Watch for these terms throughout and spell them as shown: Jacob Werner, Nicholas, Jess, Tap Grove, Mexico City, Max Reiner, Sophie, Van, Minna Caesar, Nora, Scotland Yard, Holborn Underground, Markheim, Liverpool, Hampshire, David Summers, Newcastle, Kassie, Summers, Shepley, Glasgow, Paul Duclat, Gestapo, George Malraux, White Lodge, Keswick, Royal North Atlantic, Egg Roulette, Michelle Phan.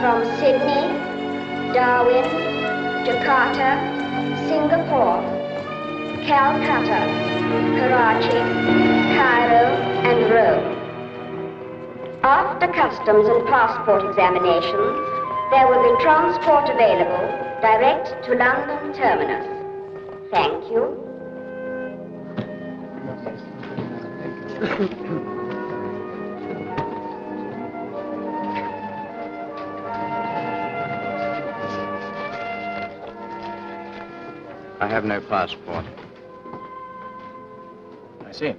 from Sydney, Darwin, Jakarta, Singapore, Calcutta, Karachi, Cairo, and Rome. After customs and passport examinations, there will be transport available direct to London terminus. Thank you. I have no passport. I see.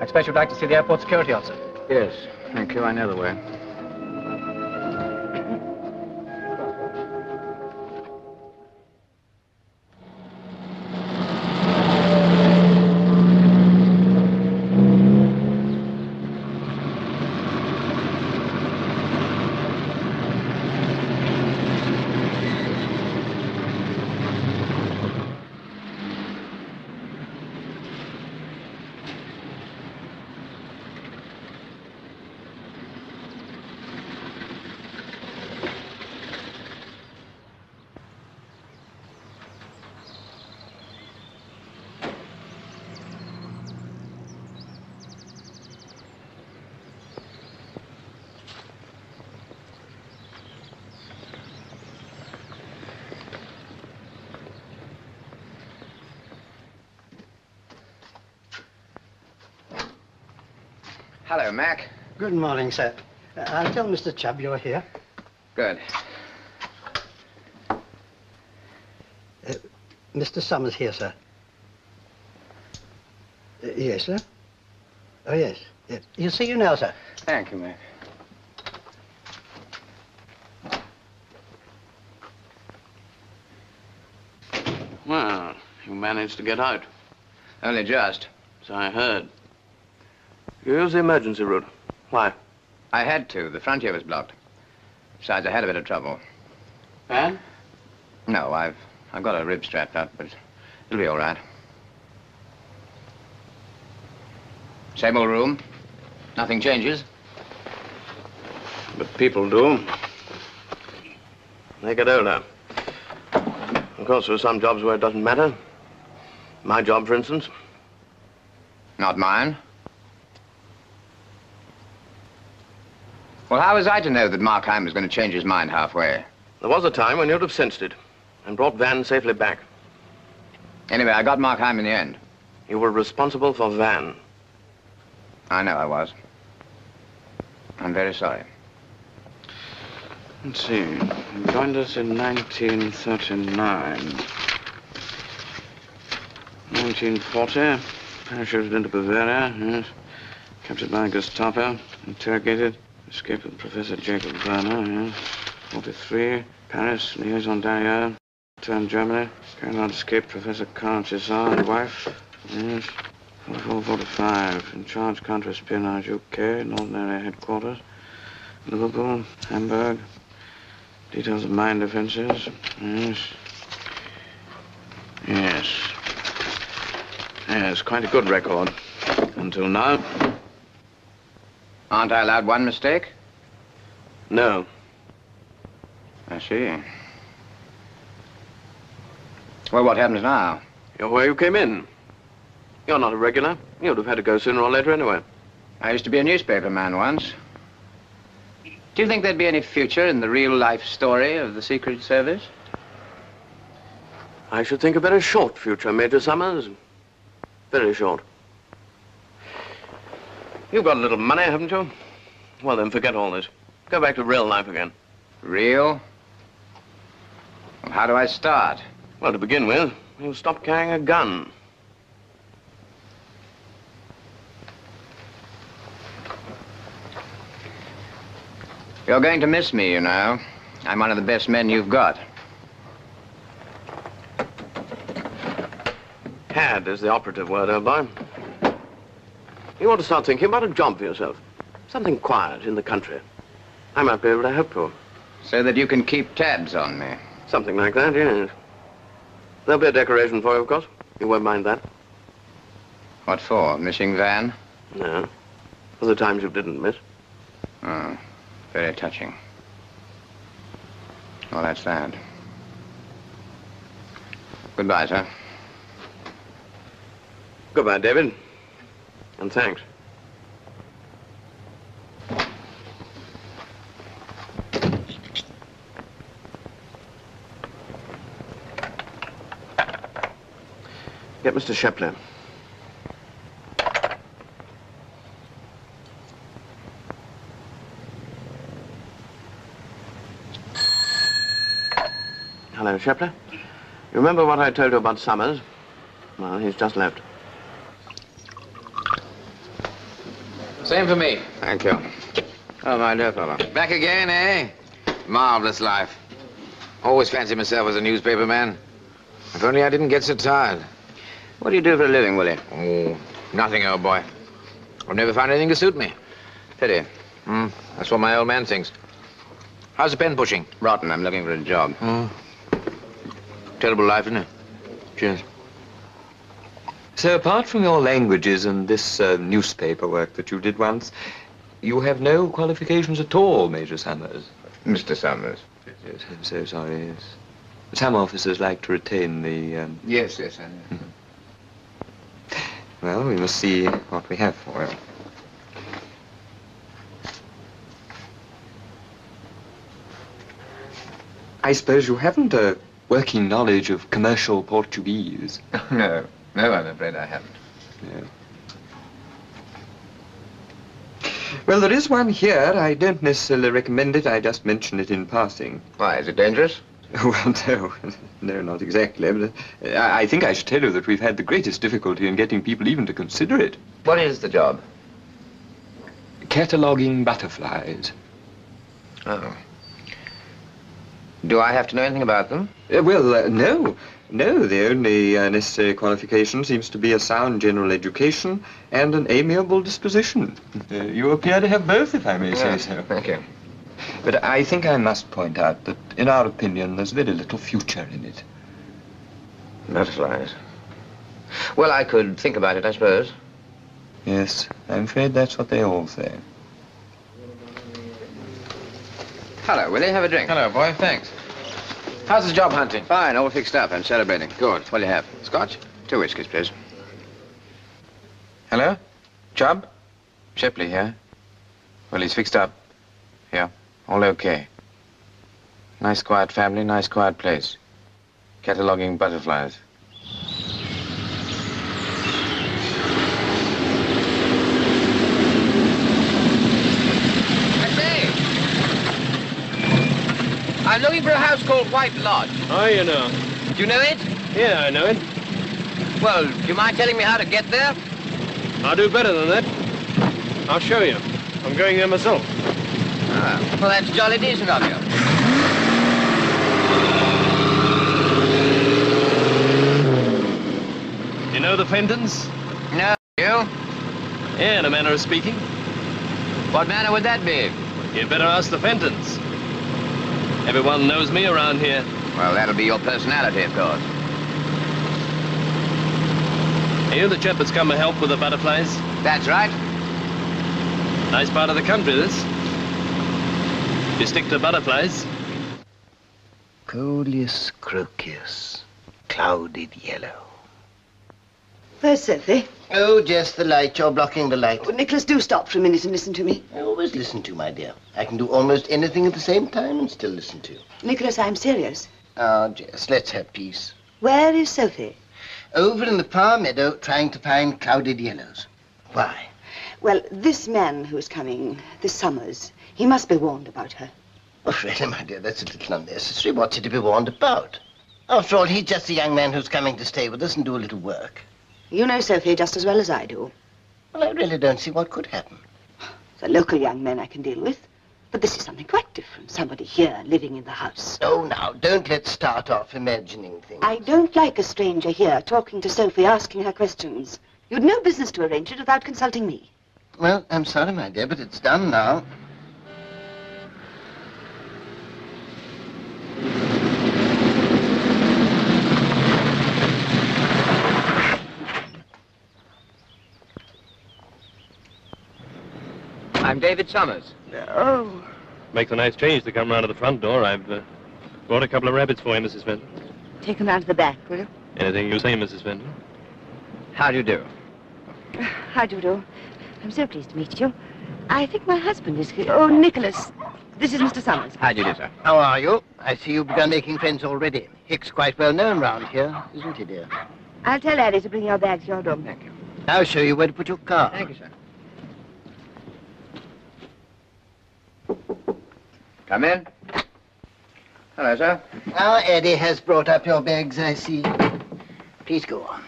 I expect you'd like to see the airport security officer. Yes, thank you. I know the way. Hello, Mac. Good morning, sir. I'll tell Mr. Chubb you're here. Good. Mr. Summers here, sir. Yes, sir? Oh, yes. He'll see you now, sir. Thank you, Mac. Well, you managed to get out. Only just. So I heard. You used the emergency route. Why? I had to. The frontier was blocked. Besides, I had a bit of trouble. Van? No, I've got a rib strapped up, but it'll be all right. Same old room. Nothing changes. But people do. They get older. Of course, there are some jobs where it doesn't matter. My job, for instance. Not mine. Well, how was I to know that Markheim was going to change his mind halfway? There was a time when you'd have sensed it and brought Van safely back. Anyway, I got Markheim in the end. You were responsible for Van. I know I was. I'm very sorry. Let's see. He joined us in 1939. 1940, parachuted into Bavaria, yes. Captured by Gestapo, interrogated. Escape with Professor Jacob Werner, yes. 43, Paris, liaison d'Ayer, returned Germany. Carried out escape Professor Carl Caesar, wife, yes. 44, 45, in charge counter-espionage UK, Northern Area Headquarters, Liverpool, Hamburg, details of mine defences, yes. Yes. Yes, quite a good record, until now. Aren't I allowed one mistake? No. I see. Well, what happens now? You're where you came in. You're not a regular. You'd have had to go sooner or later anyway. I used to be a newspaper man once. Do you think there'd be any future in the real-life story of the Secret Service? I should think a very short future, Major Summers. Very short. You've got a little money, haven't you? Well, then, forget all this. Go back to real life again. Real? Well, how do I start? Well, to begin with, you'll stop carrying a gun. You're going to miss me, you know. I'm one of the best men you've got. Had is the operative word, old boy. You ought to start thinking about a job for yourself. Something quiet in the country. I might be able to help you. So that you can keep tabs on me? Something like that, yes. There'll be a decoration for you, of course. You won't mind that. What for? Missing Van? No. For the times you didn't miss. Oh, very touching. Well, that's that. Goodbye, sir. Goodbye, David. And thanks. Get Mr. Shepley. Hello, Shepley. You remember what I told you about Summers? Well, he's just left. Same for me. Thank you. Oh, my dear fellow. Back again, eh? Marvelous life. Always fancied myself as a newspaper man. If only I didn't get so tired. What do you do for a living, Willie? Oh, nothing, old boy. I've never found anything to suit me. Pity. That's what my old man thinks. How's the pen pushing? Rotten. I'm looking for a job. Terrible life, isn't it? Cheers. So apart from your languages and this newspaper work that you did once, you have no qualifications at all, Major Summers. Mr. Summers. Yes, I'm so sorry, yes. Some officers like to retain the... Yes, I know. Mm-hmm. Well, we must see what we have for him. I suppose you haven't a working knowledge of commercial Portuguese. No. No, I'm afraid I haven't. No. Well, there is one here. I don't necessarily recommend it. I just mention it in passing. Why? Is it dangerous? Well, no. No, not exactly. But I think I should tell you that we've had the greatest difficulty in getting people even to consider it. What is the job? Cataloguing butterflies. Oh. Do I have to know anything about them? No. No, the only necessary qualification seems to be a sound general education and an amiable disposition. You appear to have both, if I may say so. Thank you. But I think I must point out that, in our opinion, there's very little future in it. Butterflies. Well, I could think about it, I suppose. Yes, I'm afraid that's what they all say. Hello, Willie. Have a drink. Hello, boy. Thanks. How's the job hunting? Fine, all fixed up. I'm celebrating. Good. What do you have? Scotch? 2 whiskies, please. Hello? Chubb? Shepley here. Well, he's fixed up. Yeah, all okay. Nice quiet family, nice quiet place. Cataloguing butterflies. I'm looking for a house called White Lodge. Oh, you know. Do you know it? Yeah, I know it. Well, do you mind telling me how to get there? I'll do better than that. I'll show you. I'm going there myself. Ah, well, that's jolly decent of you. You know the Fentons? No, you? Yeah, in a manner of speaking. What manner would that be? You'd better ask the Fentons. Everyone knows me around here. Well, that'll be your personality, of course. Are you the chap that's come to help with the butterflies? That's right. Nice part of the country, this. You stick to butterflies. Coleus crocius, clouded yellow. Where's Sophie? Oh, Jess, the light. You're blocking the light. Oh, Nicholas, do stop for a minute and listen to me. I always listen to you, my dear. I can do almost anything at the same time and still listen to you. Nicholas, I'm serious. Oh, Jess, let's have peace. Where is Sophie? Over in the Par Meadow, trying to find clouded yellows. Why? Well, this man who's coming, this Summers, he must be warned about her. Oh, really, my dear, that's a little unnecessary. What's he to be warned about? After all, he's just a young man who's coming to stay with us and do a little work. You know Sophie just as well as I do. Well, I really don't see what could happen. The local young men I can deal with. But this is something quite different. Somebody here living in the house. Oh, now, don't let's start off imagining things. I don't like a stranger here talking to Sophie, asking her questions. You'd no business to arrange it without consulting me. Well, I'm sorry, my dear, but it's done now. I'm David Summers. Oh. Makes a nice change to come round to the front door. I've Brought a couple of rabbits for you, Mrs. Fenton. Take them out to the back, will you? Anything you say, Mrs. Fenton. How do you do? How do you do? I'm so pleased to meet you. I think my husband is here. Oh, Nicholas. This is Mr. Summers. How do you do, sir? How are you? I see you've begun making friends already. Hick's quite well known round here, isn't he, dear? I'll tell Addie to bring your bags to your room. Thank you. I'll show you where to put your car. Thank you, sir. Come in. Hello, sir. Now, Addie has brought up your bags, I see. Please go on.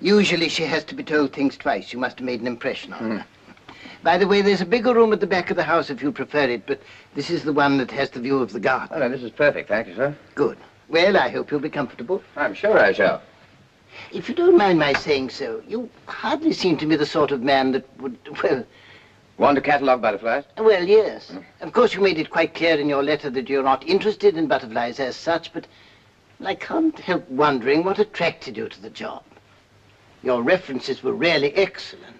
Usually she has to be told things twice. You must have made an impression on her. By the way, there's a bigger room at the back of the house if you prefer it, but this is the one that has the view of the garden. Oh, no, this is perfect. Thank you, sir. Good. Well, I hope you'll be comfortable. I'm sure I shall. If you don't mind my saying so, you hardly seem to me the sort of man that would, well... Want to catalogue butterflies? Well, yes. Of course, you made it quite clear in your letter that you're not interested in butterflies as such, but I can't help wondering what attracted you to the job. Your references were really excellent.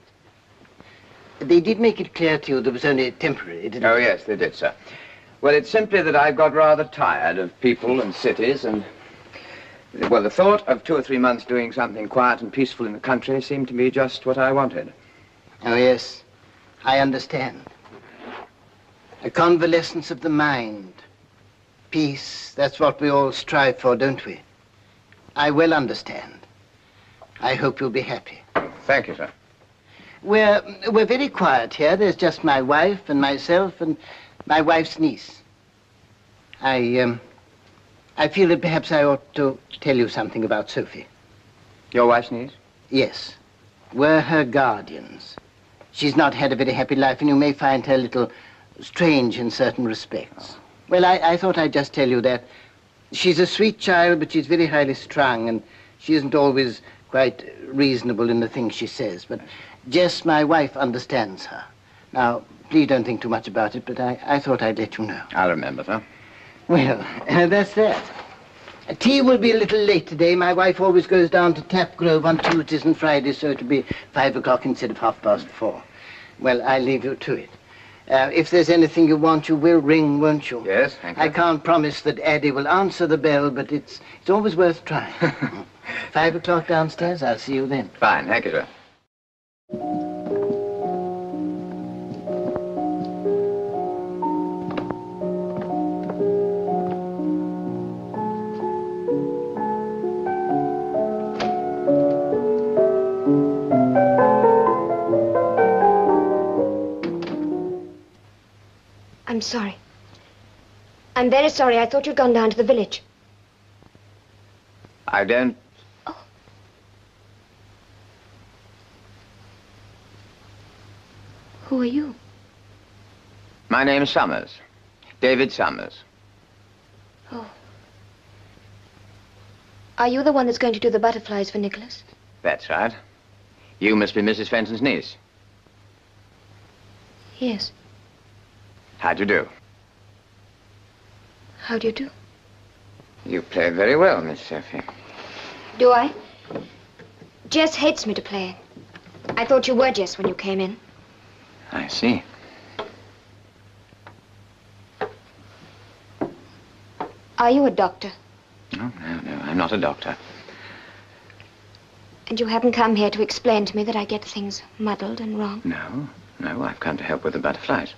They did make it clear to you that it was only temporary, didn't they? Oh, yes, they did, sir. Well, it's simply that I've got rather tired of people and cities and... Well, the thought of 2 or 3 months doing something quiet and peaceful in the country seemed to me just what I wanted. Oh, yes, I understand. A convalescence of the mind. Peace, that's what we all strive for, don't we? I well understand. I hope you'll be happy. Thank you, sir. We're very quiet here. There's just my wife and myself and my wife's niece. I feel that perhaps I ought to tell you something about Sophie. Your wife's niece? Yes. We're her guardians. She's not had a very happy life, and you may find her a little strange in certain respects. Oh. Well, I thought I'd just tell you that. She's a sweet child, but she's very highly strung, and she isn't always quite reasonable in the things she says. But Jess, my wife, understands her. Now, please don't think too much about it, but I thought I'd let you know. I'll remember, sir. Well, that's that. Tea will be a little late today. My wife always goes down to Tap Grove on Tuesdays and Fridays, so it'll be 5 o'clock instead of 4:30. Well, I'll leave you to it. If there's anything you want, you will ring, won't you? Yes, thank you. I can't promise that Addie will answer the bell, but it's always worth trying. 5 o'clock downstairs, I'll see you then. Fine, thank you, sir. I'm sorry. I'm very sorry. I thought you'd gone down to the village. I don't... Oh. Who are you? My name's Summers. David Summers. Oh. Are you the one that's going to do the butterflies for Nicholas? That's right. You must be Mrs. Fenton's niece. Yes. How do you do? How do you do? You play very well, Miss Sophie. Do I? Jess hates me to play. I thought you were Jess when you came in. I see. Are you a doctor? Oh, no, I'm not a doctor. And you haven't come here to explain to me that I get things muddled and wrong? No, I've come to help with the butterflies.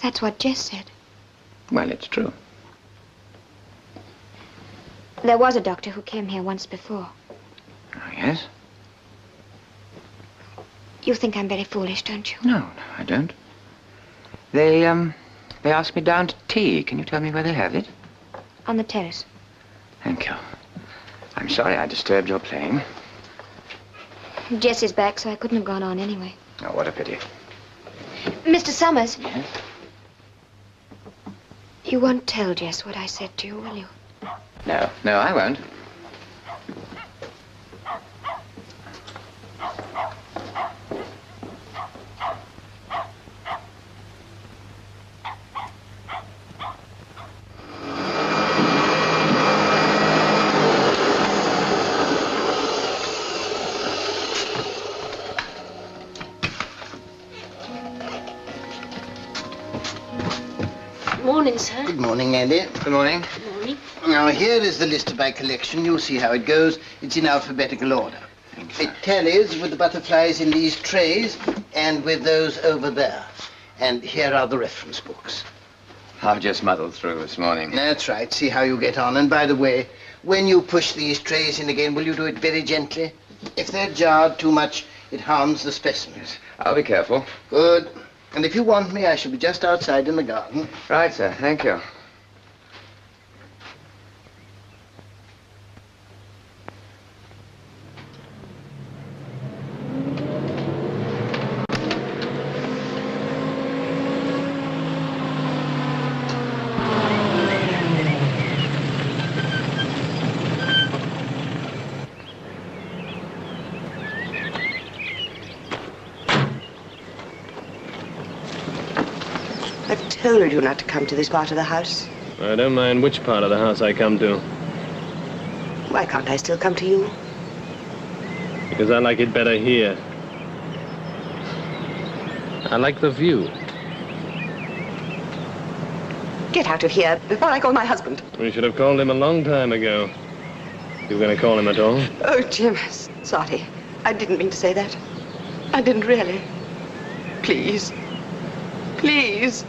That's what Jess said. Well, it's true. There was a doctor who came here once before. Oh, yes? You think I'm very foolish, don't you? No, I don't. They asked me down to tea. Can you tell me where they have it? On the terrace. Thank you. I'm sorry I disturbed your playing. Jess is back, so I couldn't have gone on anyway. Oh, what a pity. Mr. Summers. Yes? You won't tell Jess what I said to you, will you? No, I won't. Morning, sir. Good morning, Andy. Good morning. Good morning. Now, here is the list of my collection. You'll see how it goes. It's in alphabetical order. It tallies with the butterflies in these trays and with those over there. And here are the reference books. I've just muddled through this morning. That's right. See how you get on. And by the way, when you push these trays in again, will you do it very gently? If they're jarred too much, it harms the specimens. I'll be careful. Good. And if you want me, I shall be just outside in the garden. Right, sir. Thank you. I told you not to come to this part of the house. I don't mind which part of the house I come to. Why can't I still come to you? Because I like it better here. I like the view. Get out of here before I call my husband. We should have called him a long time ago. You were going to call him at all? Oh, Jim, sorry. I didn't mean to say that. I didn't really. Please. Please.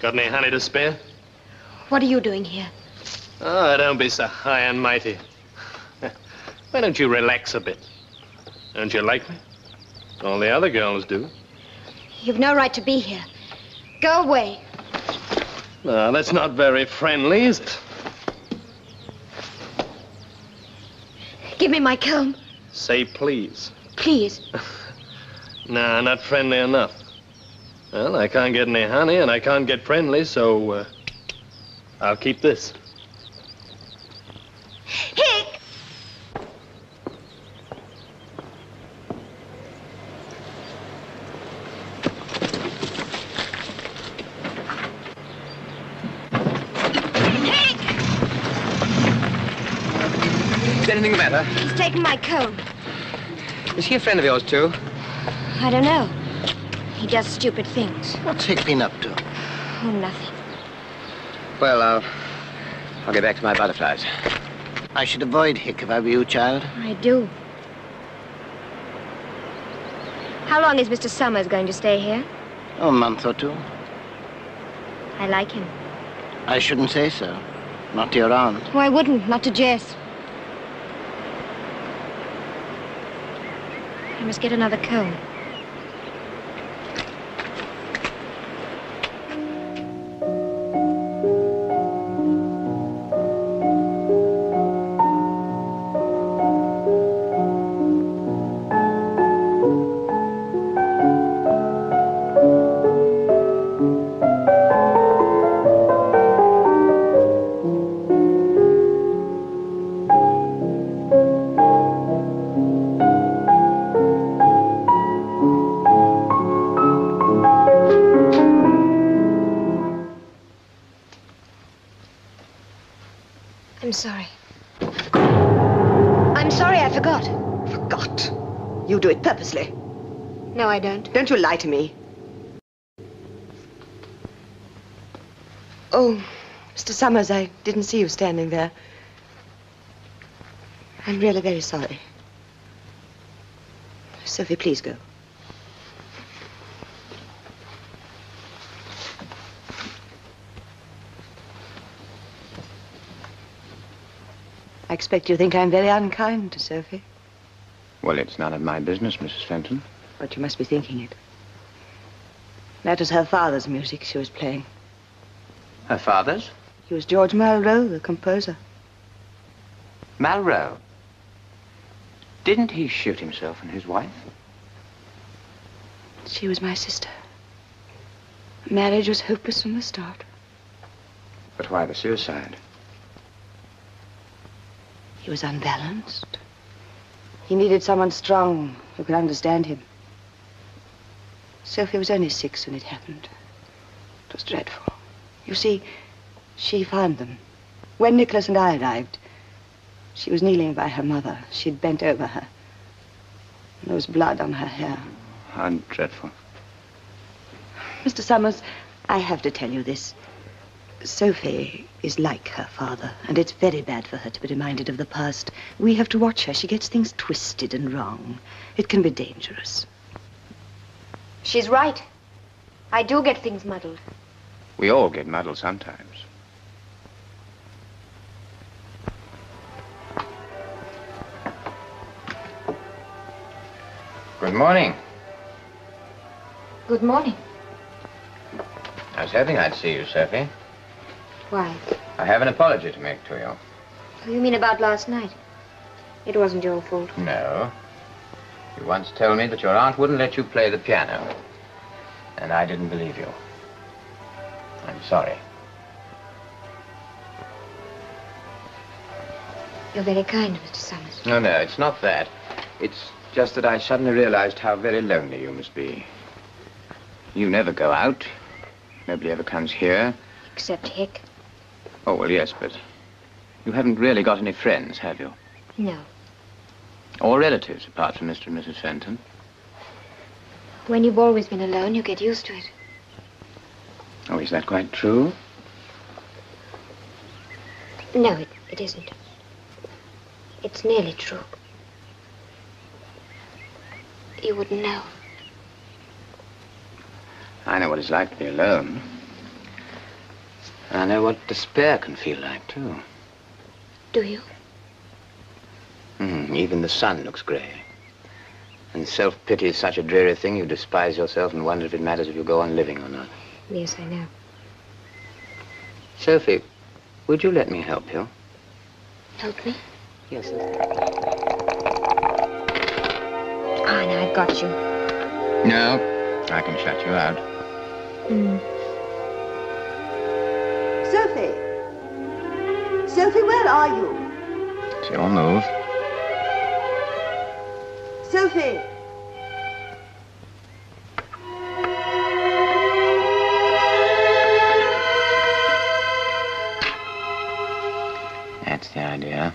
Got any honey to spare? What are you doing here? Oh, don't be so high and mighty. Why don't you relax a bit? Don't you like me? All the other girls do. You've no right to be here. Go away. Now, that's not very friendly, is it? Give me my comb. Say please. Please. No, not friendly enough. Well, I can't get any honey, and I can't get friendly, so I'll keep this. Hick! Hick! Is anything the matter? He's taken my comb. Is he a friend of yours, too? I don't know. He does stupid things. What's Hick been up to? Oh, nothing. Well, I'll get back to my butterflies. I should avoid Hick if I were you, child. I do. How long is Mr. Summers going to stay here? Oh, a month or two. I like him. I shouldn't say so. Not to your aunt. Oh, I wouldn't. Not to Jess. I must get another comb. No, I don't. Don't you lie to me. Oh, Mr. Summers, I didn't see you standing there. I'm really very sorry. Sophie, please go. I expect you think I'm very unkind to Sophie. Well, it's none of my business, Mrs. Fenton. But you must be thinking it. That was her father's music she was playing. Her father's? He was George Malraux, the composer. Malraux? Didn't he shoot himself and his wife? She was my sister. Marriage was hopeless from the start. But why the suicide? He was unbalanced. He needed someone strong who could understand him. Sophie was only 6 when it happened. It was dreadful. You see, she found them. When Nicholas and I arrived, she was kneeling by her mother. She'd bent over her. There was blood on her hair. How dreadful. Mr. Summers, I have to tell you this. Sophie is like her father, and it's very bad for her to be reminded of the past. We have to watch her. She gets things twisted and wrong. It can be dangerous. She's right. I do get things muddled. We all get muddled sometimes. Good morning. Good morning. I was hoping I'd see you, Sophie. Why? I have an apology to make to you. Oh, you mean about last night? It wasn't your fault. No. You once told me that your aunt wouldn't let you play the piano. And I didn't believe you. I'm sorry. You're very kind, Mr. Summers. No, no, it's not that. It's just that I suddenly realized how very lonely you must be. You never go out. Nobody ever comes here. Except Hick. Oh, well, yes, but you haven't really got any friends, have you? No. Or relatives, apart from Mr. and Mrs. Fenton. When you've always been alone, you get used to it. Oh, is that quite true? No, it isn't. It's nearly true. You wouldn't know. I know what it's like to be alone. I know what despair can feel like, too. Do you? Even the sun looks grey. And self-pity is such a dreary thing, you despise yourself and wonder if it matters if you go on living or not. Yes, I know. Sophie, would you let me help you? Help me? Yes, sir. I've got you. No, I can shut you out. Sophie! Sophie, where are you? She'll move. Sophie! That's the idea.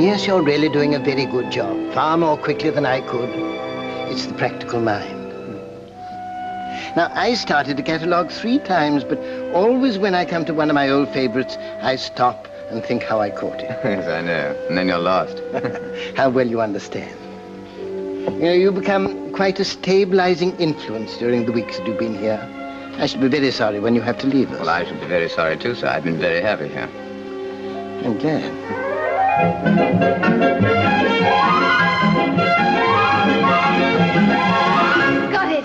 Yes, you're really doing a very good job, far more quickly than I could. It's the practical mind. Now, I started a catalogue 3 times, but always when I come to one of my old favourites, I stop and think how I caught it. Yes, I know. And then you're lost. How well you understand. You know, you become quite a stabilising influence during the weeks that you've been here. I should be very sorry when you have to leave us. Well, I should be very sorry too, sir. I've been very happy here. I'm glad. Got it.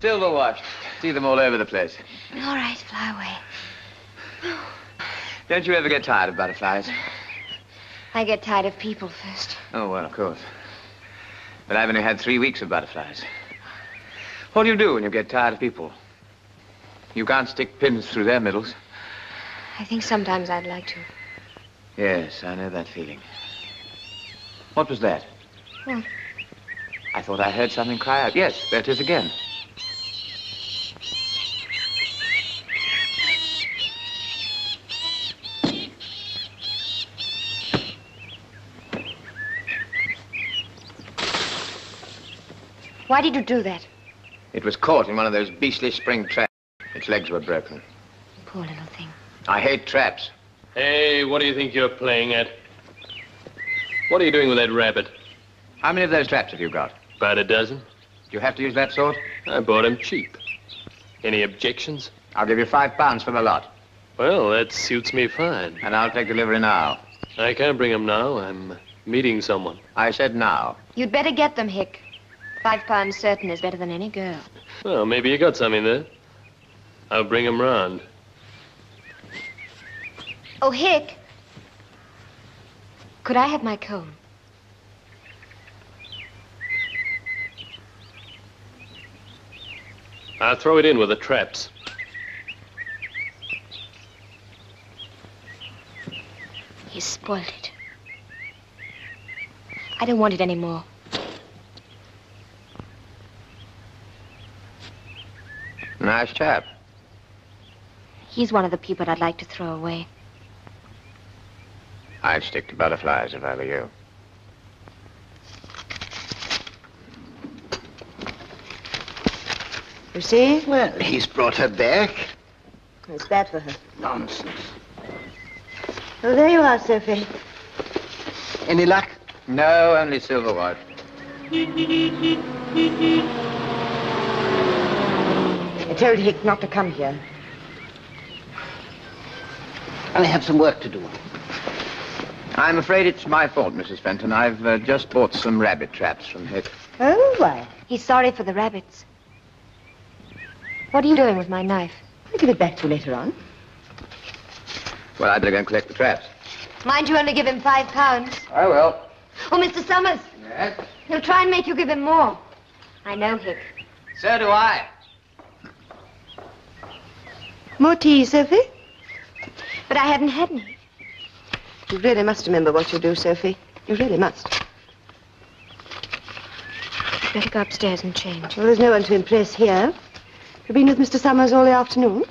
Silver washed. See them all over the place. All right, fly away. Don't you ever get tired of butterflies? I get tired of people first. Oh, well, of course. But I've only had 3 weeks of butterflies. What do you do when you get tired of people? You can't stick pins through their middles. I think sometimes I'd like to. Yes, I know that feeling. What was that? What? I thought I heard something cry out. Yes, there it is again. Why did you do that? It was caught in one of those beastly spring traps. Its legs were broken. Poor little thing. I hate traps. Hey, what do you think you're playing at? What are you doing with that rabbit? How many of those traps have you got? About a dozen. Do you have to use that sort? I bought them cheap. Any objections? I'll give you £5 for the lot. Well, that suits me fine. And I'll take delivery now. I can't bring them now. I'm meeting someone. I said now. You'd better get them, Hick. £5 certain is better than any girl. Well, maybe you got something there. I'll bring them round. Oh, Hick, could I have my comb? I'll throw it in with the traps. You spoiled it. I don't want it anymore. Nice chap. He's one of the people I'd like to throw away. I'd stick to butterflies if I were you. You see? Well, he's brought her back. It's bad for her. Nonsense. Well, there you are, Sophie. Any luck? No, only silver watch. I told Hick not to come here. I have some work to do. I'm afraid it's my fault, Mrs. Fenton. I've just bought some rabbit traps from Hick. Oh, why? He's sorry for the rabbits. What are you doing with my knife? I'll give it back to you later on. Well, I'd better go and collect the traps. Mind you only give him £5. I will. Oh, Mr. Summers. Yes? He'll try and make you give him more. I know Hick. So do I. More tea, Sophie? But I haven't had any. You really must remember what you do, Sophie. You really must. You'd better go upstairs and change. Well, there's no one to impress here. You've been with Mr. Summers all the afternoon?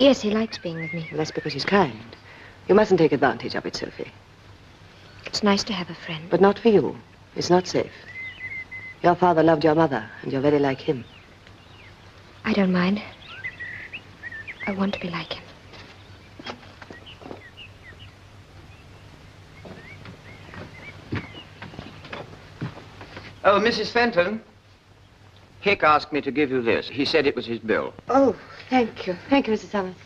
Yes, he likes being with me. Well, that's because he's kind. You mustn't take advantage of it, Sophie. It's nice to have a friend. But not for you. It's not safe. Your father loved your mother, and you're very like him. I don't mind. I want to be like him. Oh, Mrs. Fenton. Hick asked me to give you this. He said it was his bill. Oh, thank you. Thank you, Mrs. Summers.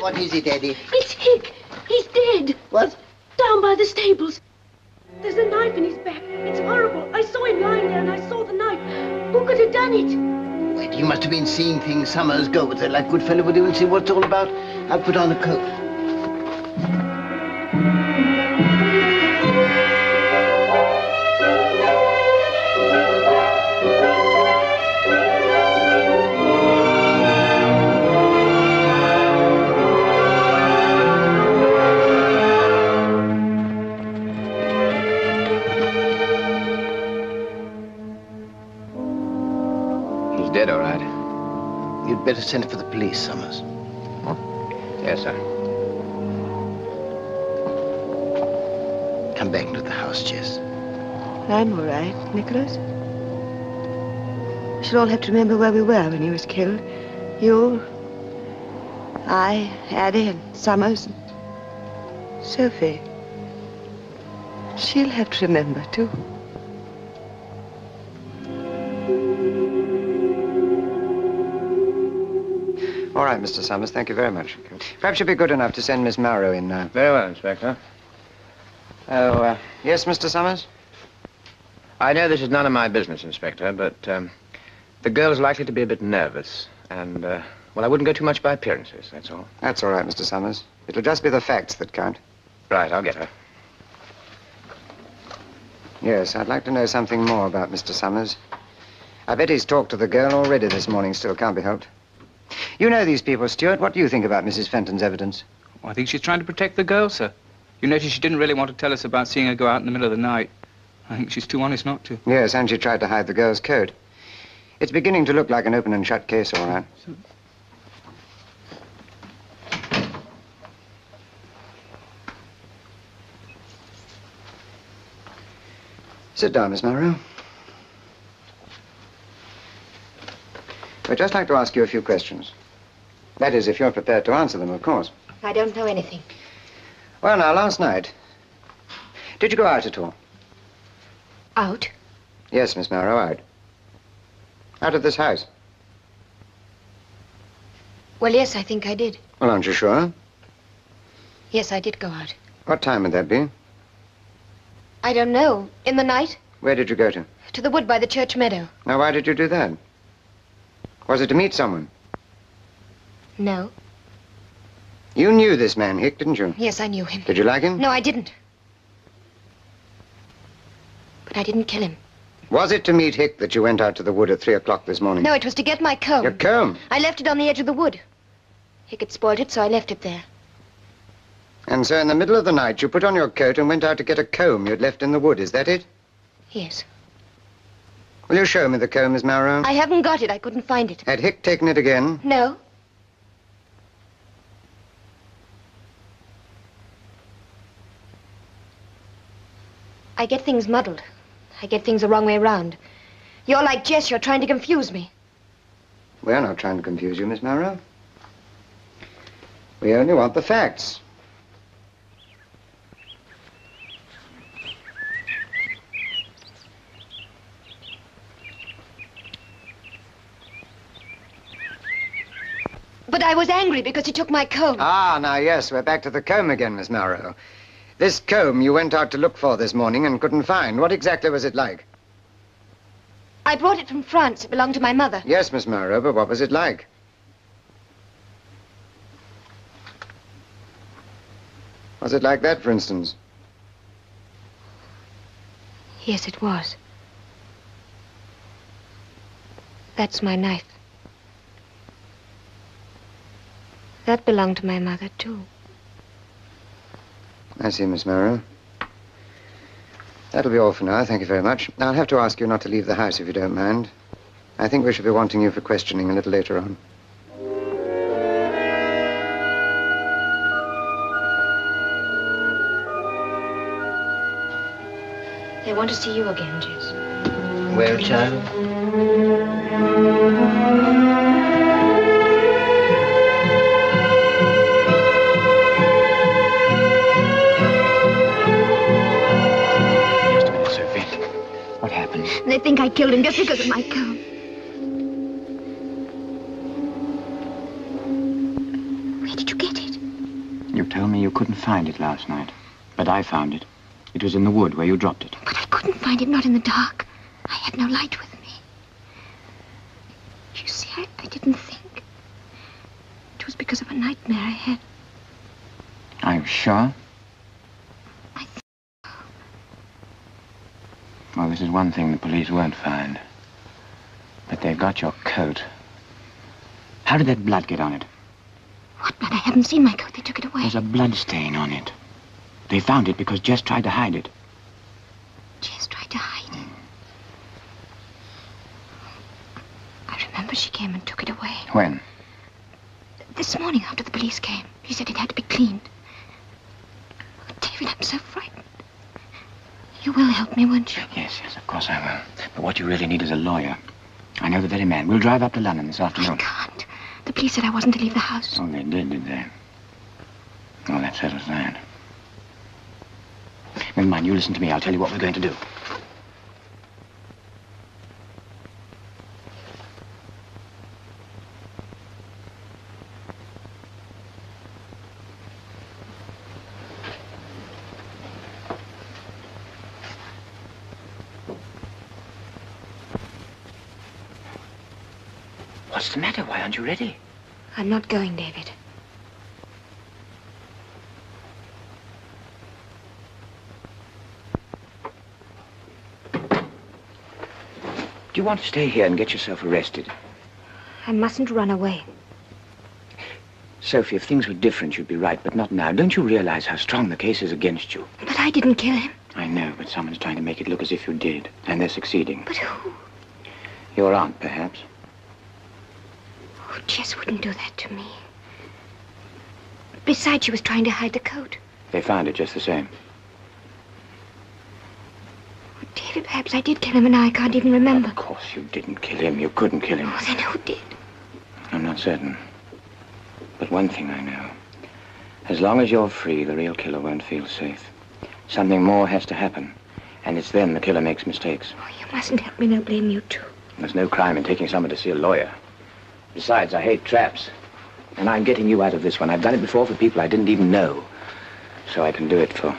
What is it, Addie? It's Hick. He's dead. What? Down by the stables. There's a knife in his back. It's horrible. I saw him lying there and I saw the knife. Who could have done it? Well, it. You must have been seeing things Summers go with it, like good fellow would do, and see what it's all about. I'll put on a coat. Better send it for the police, Summers. Yes, sir. Come back to the house, Jess. I'm all right, Nicholas. We shall all have to remember where we were when he was killed. You, I, Addie, and Summers, and Sophie. She'll have to remember, too. All right, Mr. Summers, thank you very much. Perhaps you'd be good enough to send Miss Malraux in now. Very well, Inspector. Oh, yes, Mr. Summers? I know this is none of my business, Inspector, but the girl's likely to be a bit nervous. And, well, I wouldn't go too much by appearances, that's all. That's all right, Mr. Summers. It'll just be the facts that count. Right, I'll get her. Yes, I'd like to know something more about Mr. Summers. I bet he's talked to the girl already this morning, still can't be helped. You know these people, Stuart. What do you think about Mrs. Fenton's evidence? Well, I think she's trying to protect the girl, sir. You notice she didn't really want to tell us about seeing her go out in the middle of the night. I think she's too honest not to. Yes, and she tried to hide the girl's coat. It's beginning to look like an open and shut case, all right. Sir. Sit down, Miss Malraux. I'd just like to ask you a few questions. That is, if you're prepared to answer them, of course. I don't know anything. Well, now, last night, did you go out at all? Out? Yes, Miss Malraux, out. Out of this house. Well, yes, I think I did. Well, aren't you sure? Yes, I did go out. What time would that be? I don't know. In the night? Where did you go to? To the wood by the church meadow. Now, why did you do that? Was it to meet someone? No. You knew this man, Hick, didn't you? Yes, I knew him. Did you like him? No, I didn't. But I didn't kill him. Was it to meet Hick that you went out to the wood at 3 o'clock this morning? No, it was to get my comb. Your comb? I left it on the edge of the wood. Hick had spoiled it, so I left it there. And so in the middle of the night, you put on your coat and went out to get a comb you'd left in the wood, is that it? Yes. Will you show me the comb, Miss Malraux? I haven't got it. I couldn't find it. Had Hick taken it again? No. I get things muddled. I get things the wrong way round. You're like Jess. You're trying to confuse me. We're not trying to confuse you, Miss Malraux. We only want the facts. But I was angry because he took my comb. Ah, now, yes, we're back to the comb again, Miss Malraux. This comb you went out to look for this morning and couldn't find. What exactly was it like? I brought it from France. It belonged to my mother. Yes, Miss Malraux, but what was it like? Was it like that, for instance? Yes, it was. That's my knife. That belonged to my mother, too. I see, Miss Malraux. That'll be all for now, thank you very much. I'll have to ask you not to leave the house, if you don't mind. I think we should be wanting you for questioning a little later on. They want to see you again, Jess. Well, child? They think I killed him just because of my comb. Where did you get it? You told me you couldn't find it last night, but I found it. It was in the wood where you dropped it. But I couldn't find it, not in the dark. I had no light with me. You see? because of a nightmare I had. Are you sure? I think so. Well, this is one thing the police won't find. But they've got your coat. How did that blood get on it? What blood? I haven't seen my coat. They took it away. There's a blood stain on it. They found it because Jess tried to hide it. Jess tried to hide it? I remember she came and took it away. When? This morning after the police came. She said it had to be cleaned. Oh, David, I'm so frightened. You will help me, won't you? Yes, yes, of course I will. But what you really need is a lawyer. I know the very man. We'll drive up to London this afternoon. I can't. The police said I wasn't to leave the house. Oh, they did they? Well, that settles that. Never mind, you listen to me. I'll tell you what we're going to do. What's the matter? Why aren't you ready? I'm not going, David. Do you want to stay here and get yourself arrested? I mustn't run away. Sophie, if things were different, you'd be right, but not now. Don't you realize how strong the case is against you? But I didn't kill him. I know, but someone's trying to make it look as if you did, and they're succeeding. But who? Your aunt, perhaps. Oh, Jess wouldn't do that to me. Besides, she was trying to hide the coat. They found it just the same. Oh, David, perhaps I did kill him and now I can't even remember. Of course you didn't kill him. You couldn't kill him. Oh, then who did? I'm not certain. But one thing I know. As long as you're free, the real killer won't feel safe. Something more has to happen. And it's then the killer makes mistakes. Oh, you mustn't help me. They'll blame you too. There's no crime in taking someone to see a lawyer. Besides, I hate traps. And I'm getting you out of this one. I've done it before for people I didn't even know. So I can do it for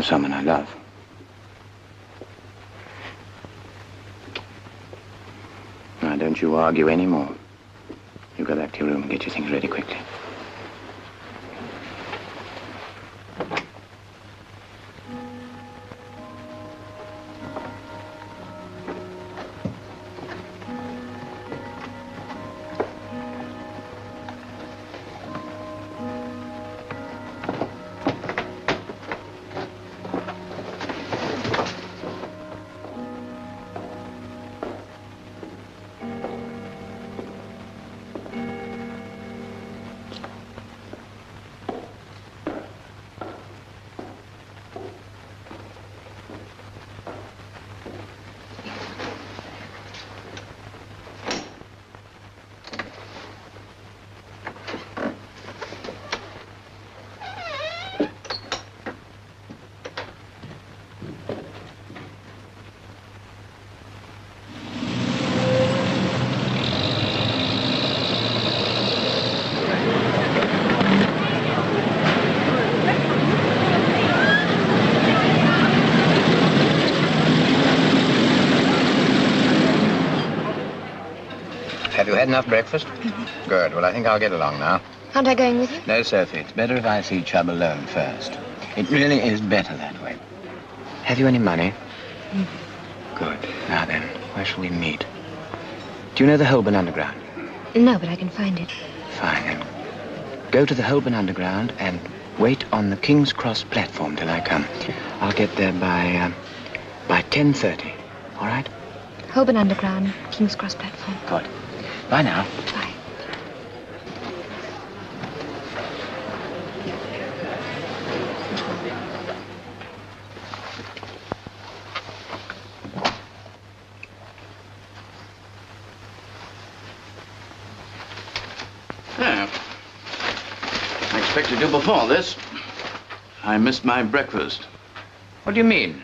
someone I love. Now, don't you argue anymore. You go back to your room and get your things ready quickly. Have you had enough breakfast? Mm-hmm. Good. Well, I think I'll get along now. Aren't I going with you? No, Sophie. It's better if I see Chubb alone first. It really is better that way. Have you any money? Mm. Good. Now then, where shall we meet? Do you know the Holborn Underground? No, but I can find it. Fine, then. Go to the Holborn Underground and wait on the King's Cross platform till I come. I'll get there by 10:30, all right? Holborn Underground, King's Cross platform. Good. Bye now. Bye. Yeah. I expected you before this. I missed my breakfast. What do you mean?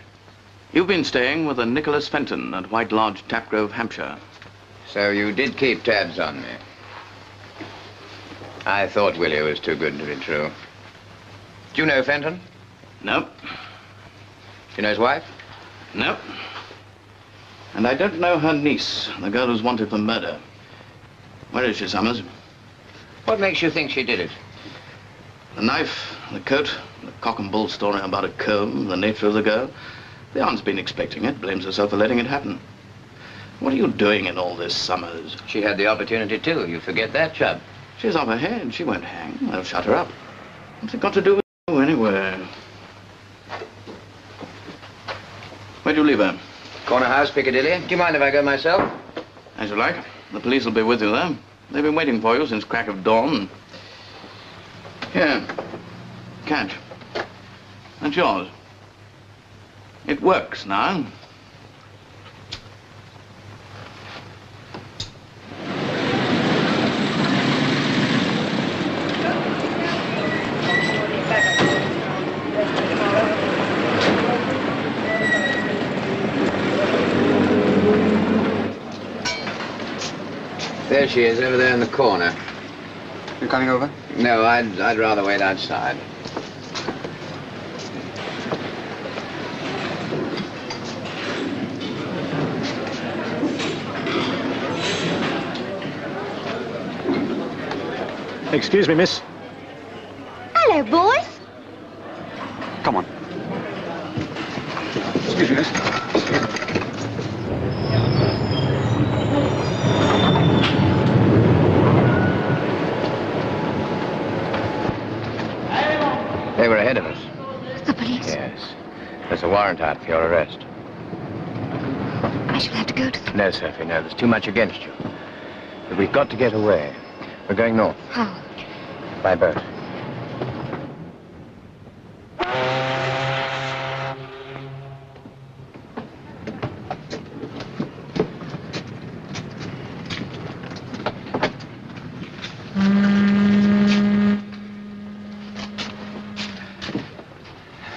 You've been staying with a Nicholas Fenton at White Lodge, Tap Grove, Hampshire. So you did keep tabs on me. I thought Willie was too good to be true. Do you know Fenton? No. Do you know his wife? No. And I don't know her niece, the girl who's wanted for murder. Where is she, Summers? What makes you think she did it? The knife, the coat, the cock and bull story about a comb, the nature of the girl. The aunt's been expecting it, blames herself for letting it happen. What are you doing in all this, Summers? She had the opportunity too. You forget that, Chubb. She's off her head. She won't hang. I'll shut her up. What's it got to do with you anyway? Where'd you leave her? Corner house, Piccadilly. Do you mind if I go myself? As you like. The police will be with you, though. They've been waiting for you since crack of dawn. Here. Catch. That's yours. It works now. There she is, over there in the corner. You coming over? No, I'd rather wait outside. Excuse me, miss. Hello, boys. Come on. Excuse me, miss. They were ahead of us. The police? Yes. There's a warrant out for your arrest. I shall have to go to them. No, Sophie, no. There's too much against you. But we've got to get away. We're going north. How? By boat.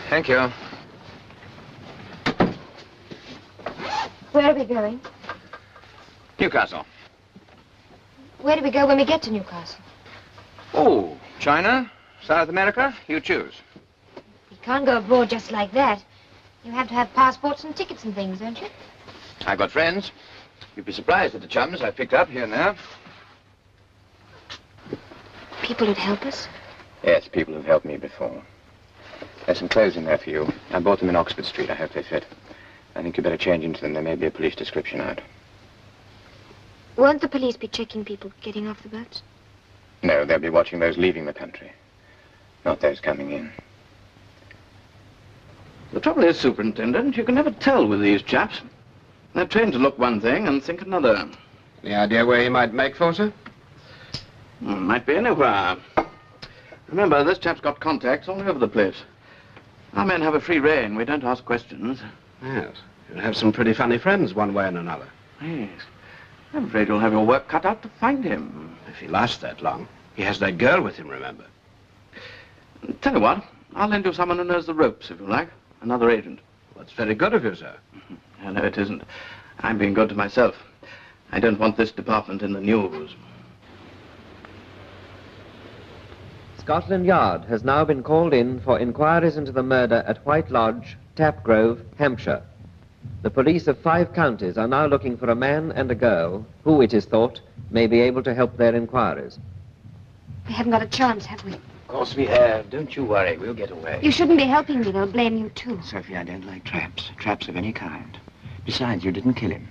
Thank you. Where are we going? Newcastle. Where do we go when we get to Newcastle? Oh, China, South America, you choose. You can't go abroad just like that. You have to have passports and tickets and things, don't you? I've got friends. You'd be surprised at the chums I've picked up here and there. People who'd help us? Yes, people who've helped me before. There's some clothes in there for you. I bought them in Oxford Street. I hope they fit. I think you'd better change into them. There may be a police description out. Won't the police be checking people getting off the boats? No, they'll be watching those leaving the country, not those coming in. The trouble is, Superintendent, you can never tell with these chaps. They're trained to look one thing and think another. Any idea where he might make for, sir? Well, might be anywhere. Remember, this chap's got contacts all over the place. Our men have a free rein. We don't ask questions. Yes. You'll have some pretty funny friends one way and another. Yes. I'm afraid you'll have your work cut out to find him. If he lasts that long. He has that girl with him, remember? Tell you what, I'll lend you someone who knows the ropes, if you like. Another agent. Well, that's very good of you, sir. I know it isn't. I'm being good to myself. I don't want this department in the news. Scotland Yard has now been called in for inquiries into the murder at White Lodge, Tap Grove, Hampshire. The police of 5 counties are now looking for a man and a girl who, it is thought, may be able to help their inquiries. We haven't got a chance, have we? Of course we have. Don't you worry. We'll get away. You shouldn't be helping me. They'll blame you too. Sophie, I don't like traps. Traps of any kind. Besides, you didn't kill him.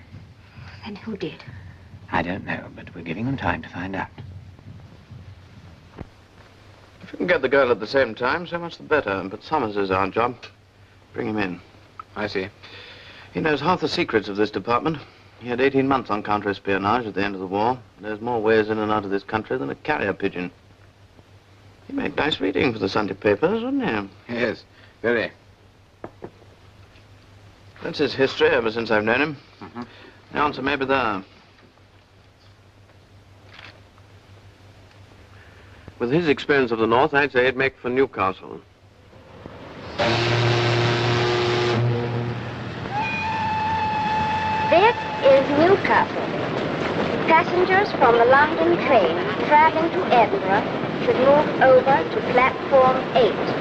Then who did? I don't know, but we're giving them time to find out. If you can get the girl at the same time, so much the better. But Summers is our job. Bring him in. I see. He knows half the secrets of this department. He had 18 months on counter-espionage at the end of the war. There's more ways in and out of this country than a carrier pigeon. He made nice reading for the Sunday papers, wouldn't he? Yes, very. That's his history ever since I've known him. The answer may be there. With his experience of the North, I'd say he'd make for Newcastle. This is Newcastle. Passengers from the London train travelling to Edinburgh should move over to platform 8.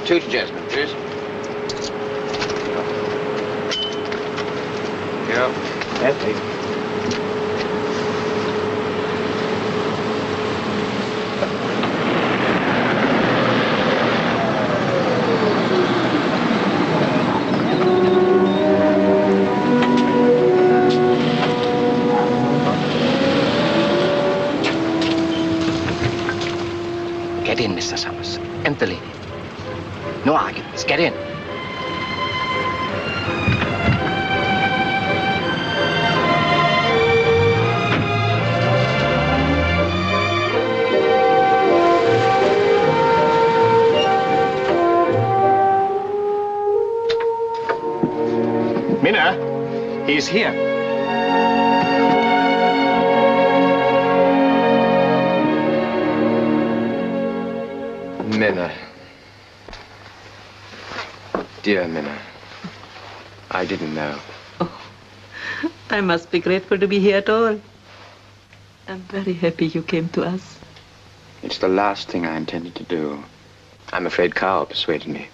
Two to Jasmine, please. Yeah. That's it. Get in, Mr. Summers. And the lady. No arguments. Get in. Minna, he's here. Minna. Dear Minna, I didn't know. Oh, I must be grateful to be here at all. I'm very happy you came to us. It's the last thing I intended to do. I'm afraid Carl persuaded me.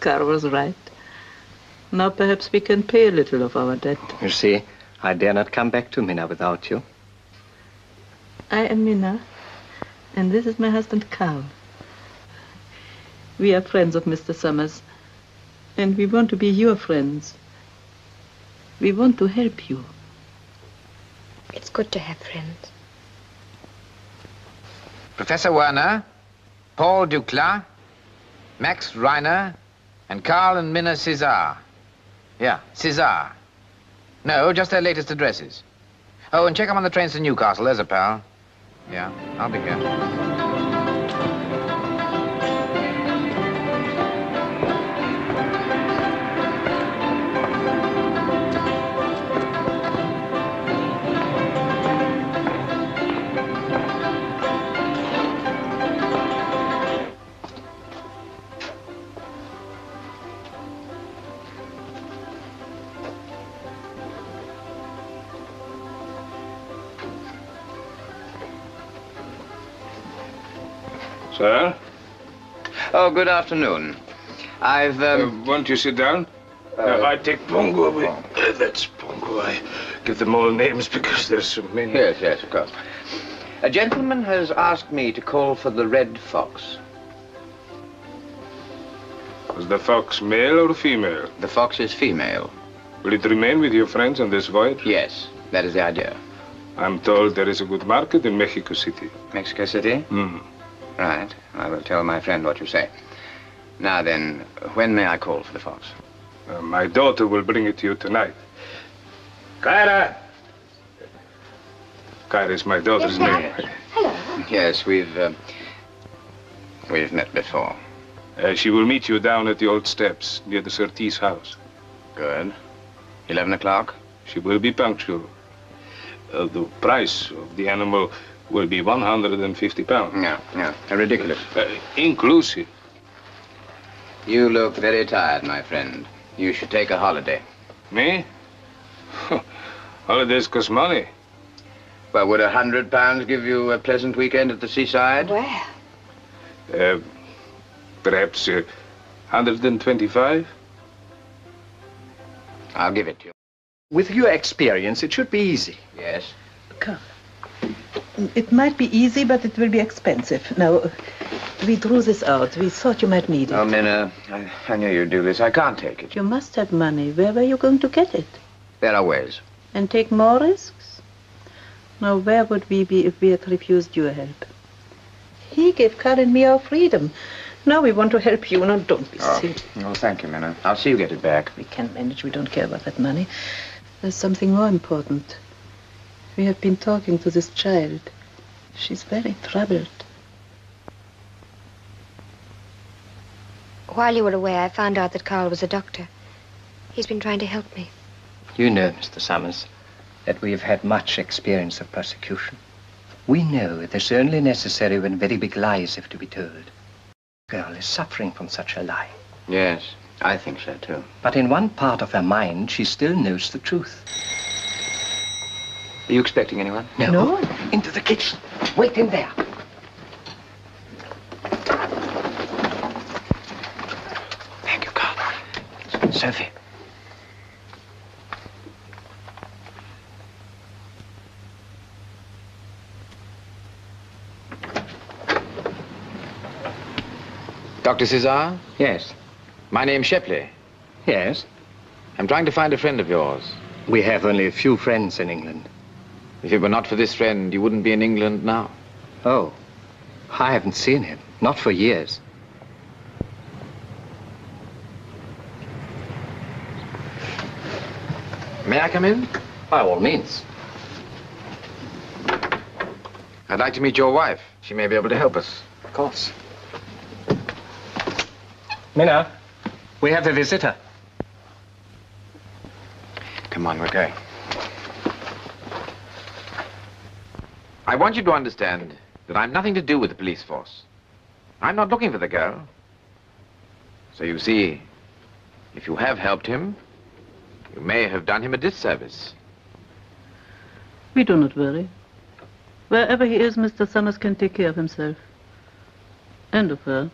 Carl was right. Now perhaps we can pay a little of our debt. You see, I dare not come back to Minna without you. I am Minna, and this is my husband Carl. We are friends of Mr. Summers. And we want to be your friends. We want to help you. It's good to have friends. Professor Werner, Paul Duclat, Max Reiner, and Carl and Minna Caesar. Yeah, Caesar. No, just their latest addresses. Oh, and check them on the trains to Newcastle. There's a pal. Yeah, I'll be careful. Sir? Oh, good afternoon. I've, won't you sit down? I take Pongo away. That's Pongo. I give them all names because there's so many. Yes, yes, of course. A gentleman has asked me to call for the Red Fox. Was the fox male or female? The fox is female. Will it remain with your friends on this voyage? Yes, that is the idea. I'm told there is a good market in Mexico City. Mexico City? Mm. Right. I will tell my friend what you say. Now then, when may I call for the fox? My daughter will bring it to you tonight. Kyra! Kyra is my daughter's name. Hello. Yes, we've met before. She will meet you down at the old steps, near the Surtees' house. Good. 11 o'clock? She will be punctual. The price of the animal will be £150. No, no, ridiculous. Inclusive. You look very tired, my friend. You should take a holiday. Me? Holidays cost money. Well, would £100 give you a pleasant weekend at the seaside? Well. Perhaps 125? I'll give it to you. With your experience, it should be easy. Yes. Come. It might be easy, but it will be expensive. Now, we drew this out. We thought you might need it. Oh, Minna, I knew you'd do this. I can't take it. You must have money. Where were you going to get it? There are ways. And take more risks? Now, where would we be if we had refused your help? He gave Carl and me our freedom. Now we want to help you. Now, don't be silly. Well, thank you, Minna. I'll see you get it back. We can manage. We don't care about that money. There's something more important. We have been talking to this child. She's very troubled. While you were away, I found out that Carl was a doctor. He's been trying to help me. You know, Mr. Summers, that we have had much experience of persecution. We know it is only necessary when very big lies have to be told. The girl is suffering from such a lie. Yes, I think so too. But in one part of her mind, she still knows the truth. Are you expecting anyone? No. No. Into the kitchen. Wait in there. Sophie. Dr. Caesar? Yes. My name's Shepley. Yes. I'm trying to find a friend of yours. We have only a few friends in England. If it were not for this friend, you wouldn't be in England now. Oh, I haven't seen him. Not for years. May I come in? By all means. I'd like to meet your wife. She may be able to help us. Of course. Minna, we have a visitor. Come on, we're going. I want you to understand that I've nothing to do with the police force. I'm not looking for the girl. So you see, if you have helped him, you may have done him a disservice. We do not worry. Wherever he is, Mr. Summers can take care of himself. And of her.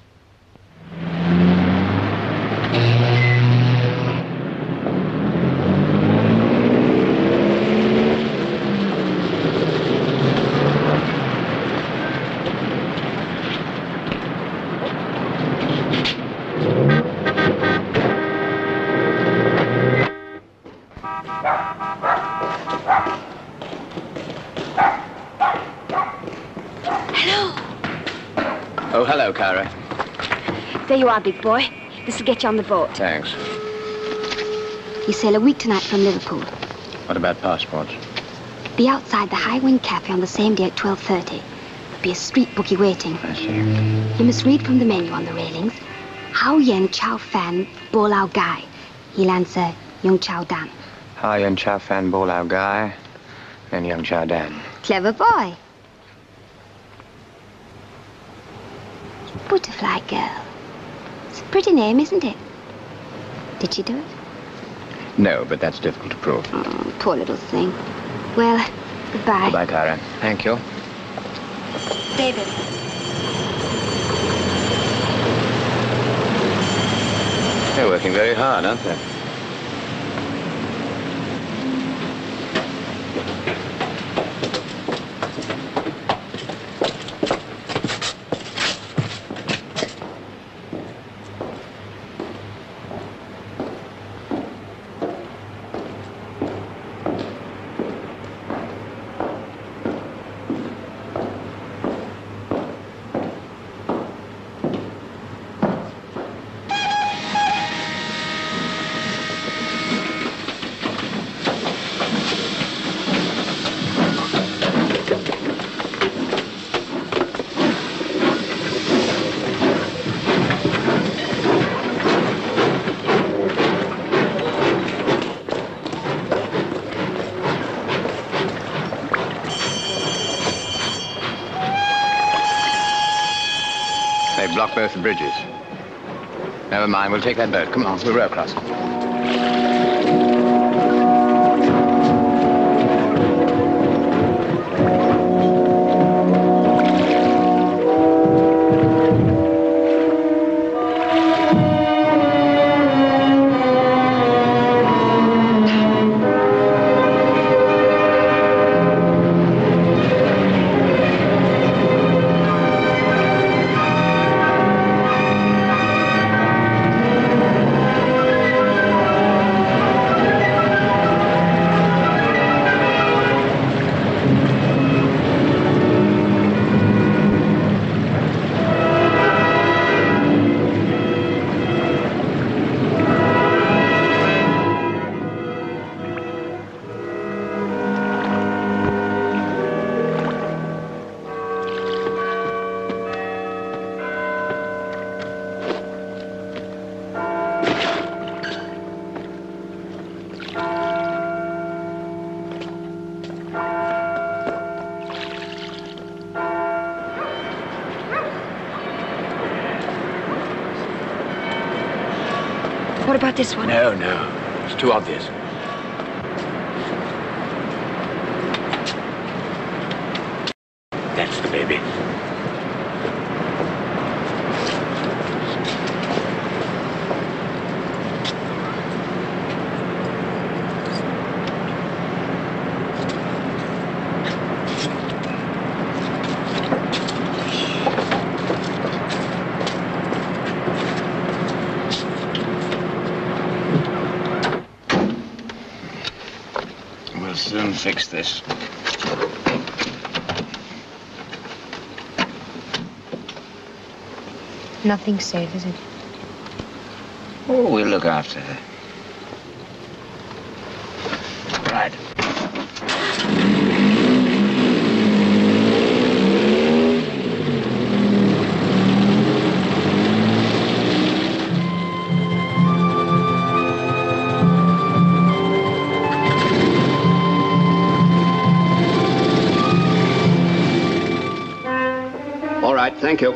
You are, big boy. This will get you on the boat. Thanks. You sail a week tonight from Liverpool. What about passports? Be outside the High Wing Cafe on the same day at 12:30. There'll be a street bookie waiting. I see. You must read from the menu on the railings. Hao Yen Chow Fan Bo Lao Gai. He'll answer Yung Chow Dan. Hao Yen Chow Fan Bo Lao Gai and Yung Chow Dan. Clever boy. Butterfly girl. Pretty name, isn't it? Did she do it? No, but that's difficult to prove. Oh, poor little thing. Well, goodbye. Goodbye, Karen. Thank you. David. They're working very hard, aren't they? Block both the bridges. Never mind, we'll take that boat. Come on, we'll row across. This one? No, no. It's too obvious. That's the baby. soon fix this. Nothing's safe, is it? Oh, we'll look after her. Right. All right, thank you.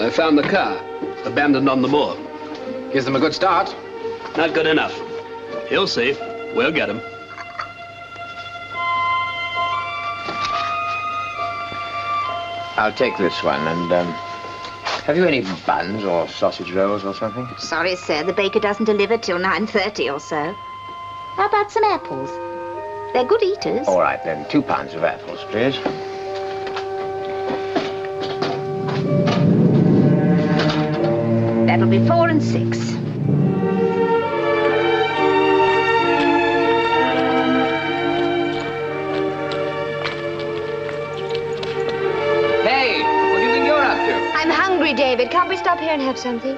I found the car, abandoned on the moor. Gives them a good start. Not good enough. He'll see. We'll get him. I'll take this one, and, have you any buns or sausage rolls or something? Sorry, sir. The baker doesn't deliver till 9:30 or so. How about some apples? They're good eaters. All right, then. 2 pounds of apples, please. That'll be 4 and 6. Hey, what do you think you're up to? I'm hungry, David. Can't we stop here and have something?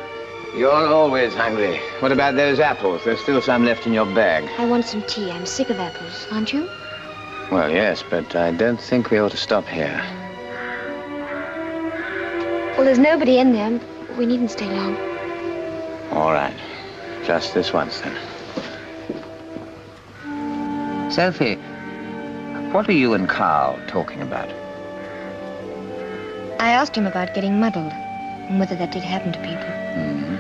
You're always hungry. What about those apples? There's still some left in your bag. I want some tea. I'm sick of apples, aren't you? Well, yes, but I don't think we ought to stop here. Well, there's nobody in there. We needn't stay long. All right. Just this once, then. Sophie, what are you and Carl talking about? I asked him about getting muddled and whether that did happen to people. Mm-hmm.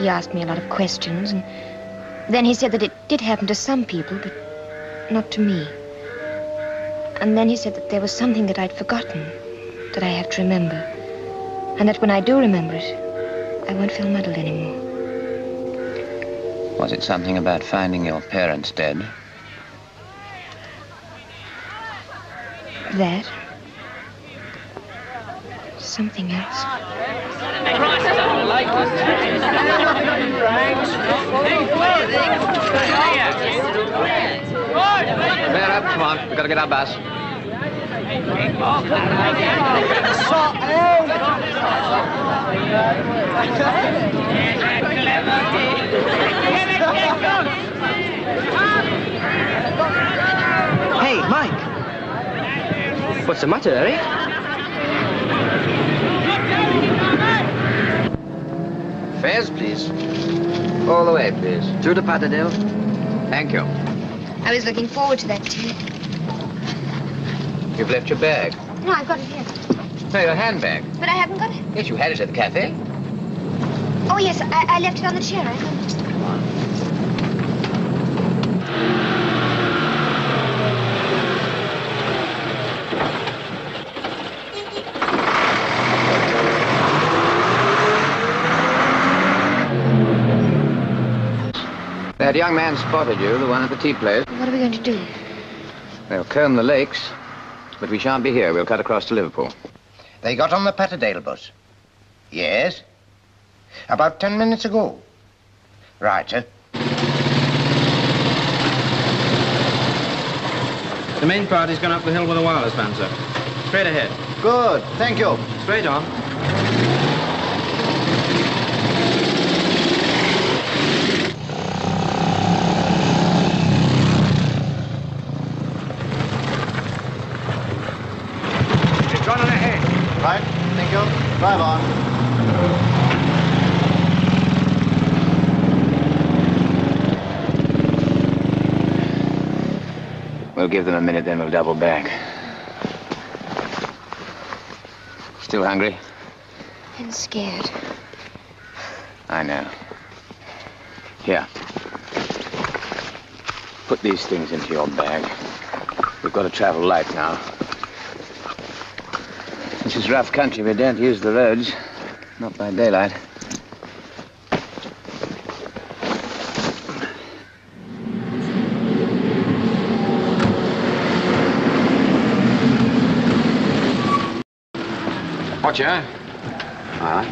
He asked me a lot of questions, and then he said that it did happen to some people, but not to me. And then he said that there was something that I'd forgotten, that I have to remember. And that when I do remember it, I won't feel muddled anymore. Was it something about finding your parents dead? That. Something else. Man up, come on. We've got to get our bus. Hey, Mike. What's the matter, eh? Fares, please. All the way, please. Through to Patterdale. Thank you. I was looking forward to that tea. You've left your bag. No, I've got it here. No, your handbag. But I haven't got it. Yes, you had it at the cafe. Oh, yes, I left it on the chair. I thought just... Come on. That young man spotted you, the one at the tea place. What are we going to do? They'll comb the lakes. But we shan't be here. We'll cut across to Liverpool. They got on the Patterdale bus. Yes. About 10 minutes ago. Right, sir. The main party's gone up the hill with a wireless van, sir. Straight ahead. Good. Thank you. Straight on. Drive on. We'll give them a minute, then we'll double back. Still hungry? And scared. I know. Here. Put these things into your bag. We've got to travel light now. This is rough country. We don't use the roads. Not by daylight. Watch out. All right.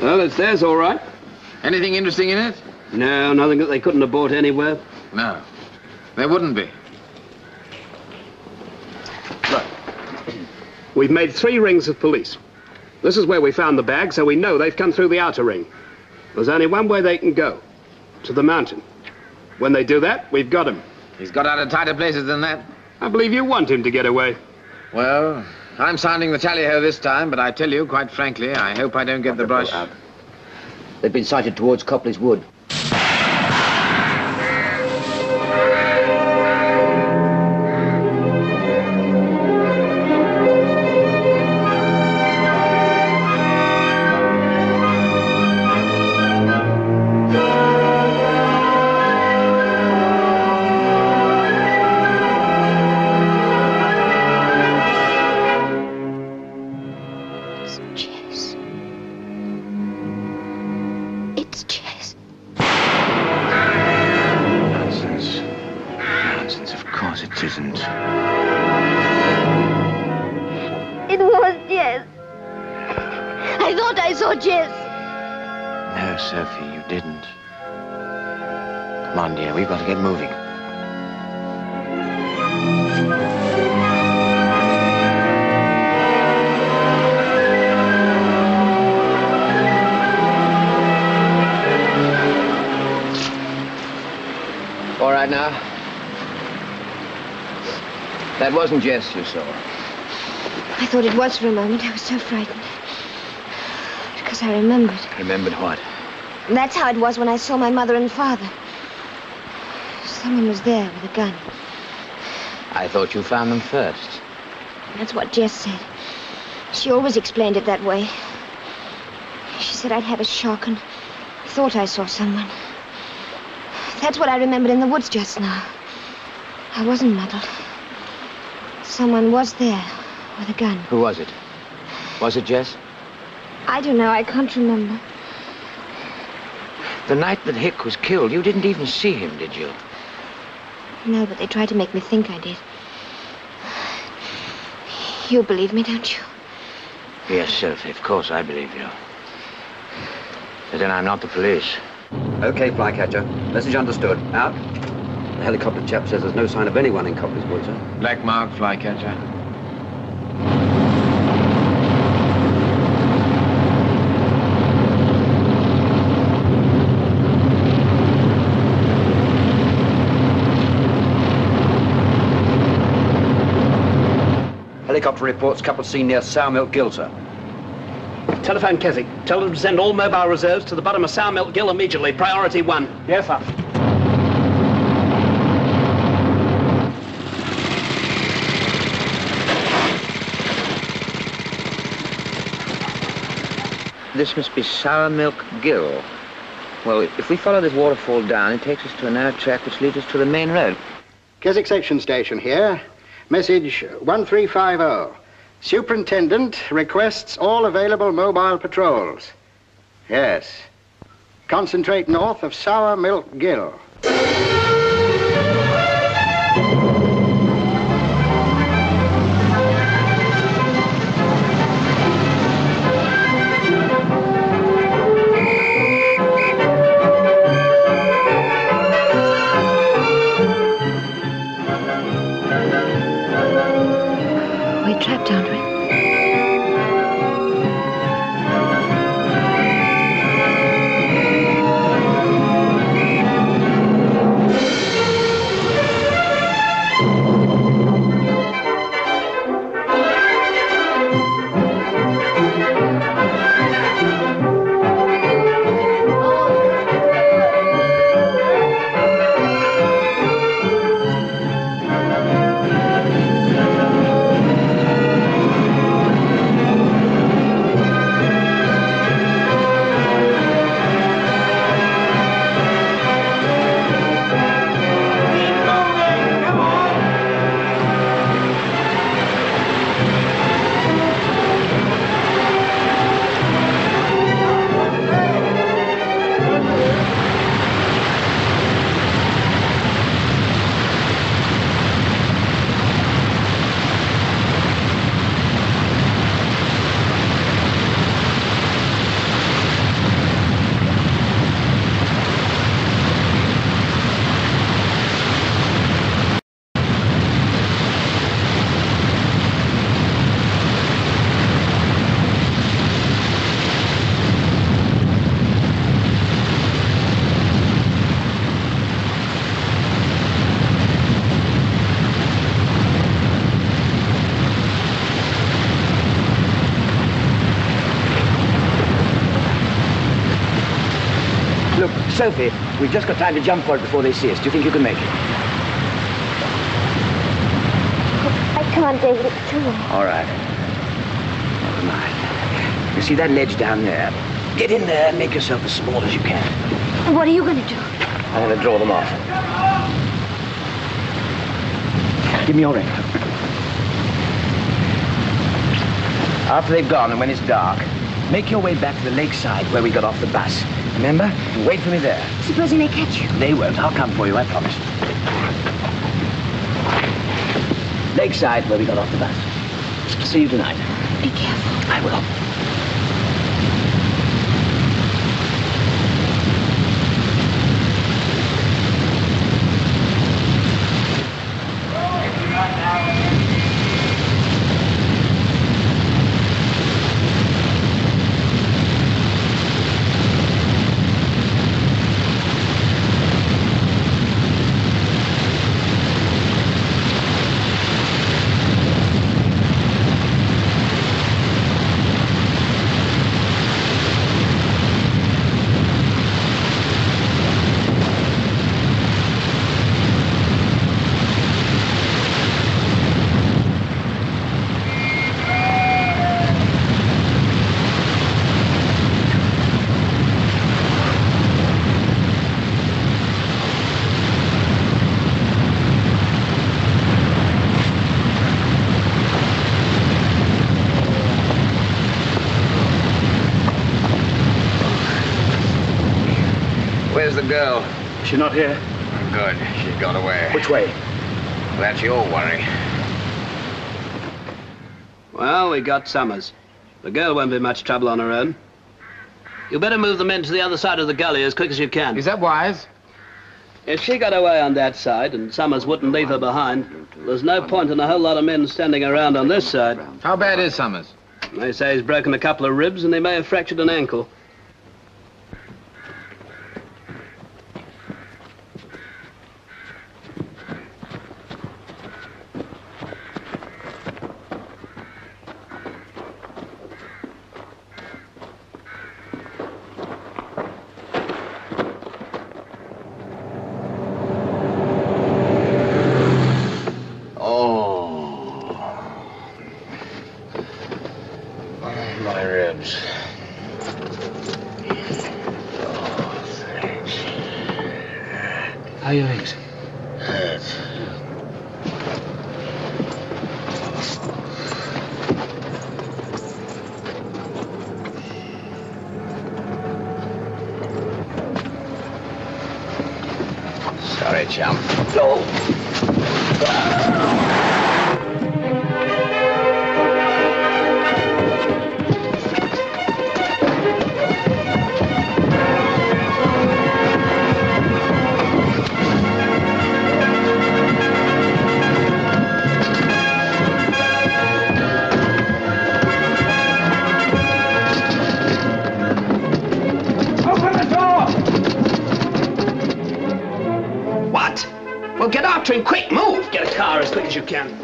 Well, it's theirs, all right. Anything interesting in it? No, nothing that they couldn't have bought anywhere. No, there wouldn't be. Look, we've made 3 rings of police. This is where we found the bag, so we know they've come through the outer ring. There's only one way they can go, to the mountain. When they do that, we've got him. He's got out of tighter places than that. I believe you want him to get away. Well, I'm sounding the tally-ho this time, but I tell you, quite frankly, I hope I don't get the brush. They've been sighted towards Copley's Wood. That wasn't Jess you saw. I thought it was for a moment. I was so frightened. Because I remembered. Remembered what? That's how it was when I saw my mother and father. Someone was there with a gun. I thought you found them first. That's what Jess said. She always explained it that way. She said I'd have a shock and thought I saw someone. That's what I remembered in the woods just now. I wasn't muddled. Someone was there with a gun. Who was it? Was it Jess? I don't know. I can't remember. The night that Hick was killed, you didn't even see him, did you? No, but they tried to make me think I did. You believe me, don't you? Yes, Sophie, of course I believe you. But then I'm not the police. Okay, Flycatcher. Message understood. Out. The helicopter chap says there's no sign of anyone in Copley's Woods, sir. Black mark, Flycatcher. Helicopter reports couple seen near Sourmilk Gill, sir. Telephone Keswick. Tell them to send all mobile reserves to the bottom of Sourmilk Gill immediately. Priority 1. Yes, sir. This must be Sourmilk Gill. Well, if we follow this waterfall down, it takes us to a narrow track which leads us to the main road. Keswick Section Station here. Message 1350. Superintendent requests all available mobile patrols. Yes. Concentrate north of Sourmilk Gill. Trapped, aren't we? Sophie, we've just got time to jump for it before they see us. Do you think you can make it? I can't, David. It's too long. All right. Never mind. You see that ledge down there? Get in there and make yourself as small as you can. And what are you going to do? I'm going to draw them off. Give me your ring. After they've gone and when it's dark, make your way back to the lakeside where we got off the bus. Remember? Wait for me there. Supposing they catch you? They won't. I'll come for you, I promise. Lakeside where we got off the bus. See you tonight. Be careful. I will. Girl. She's not here? Good. She's gone away. Which way? Well, that's your worry. Well, we got Summers. The girl won't be much trouble on her own. You better move the men to the other side of the gully as quick as you can. Is that wise? If she got away on that side and Summers wouldn't leave her behind, there's no point in a whole lot of men standing around on this side. How bad is Summers? They say he's broken a couple of ribs and he may have fractured an ankle.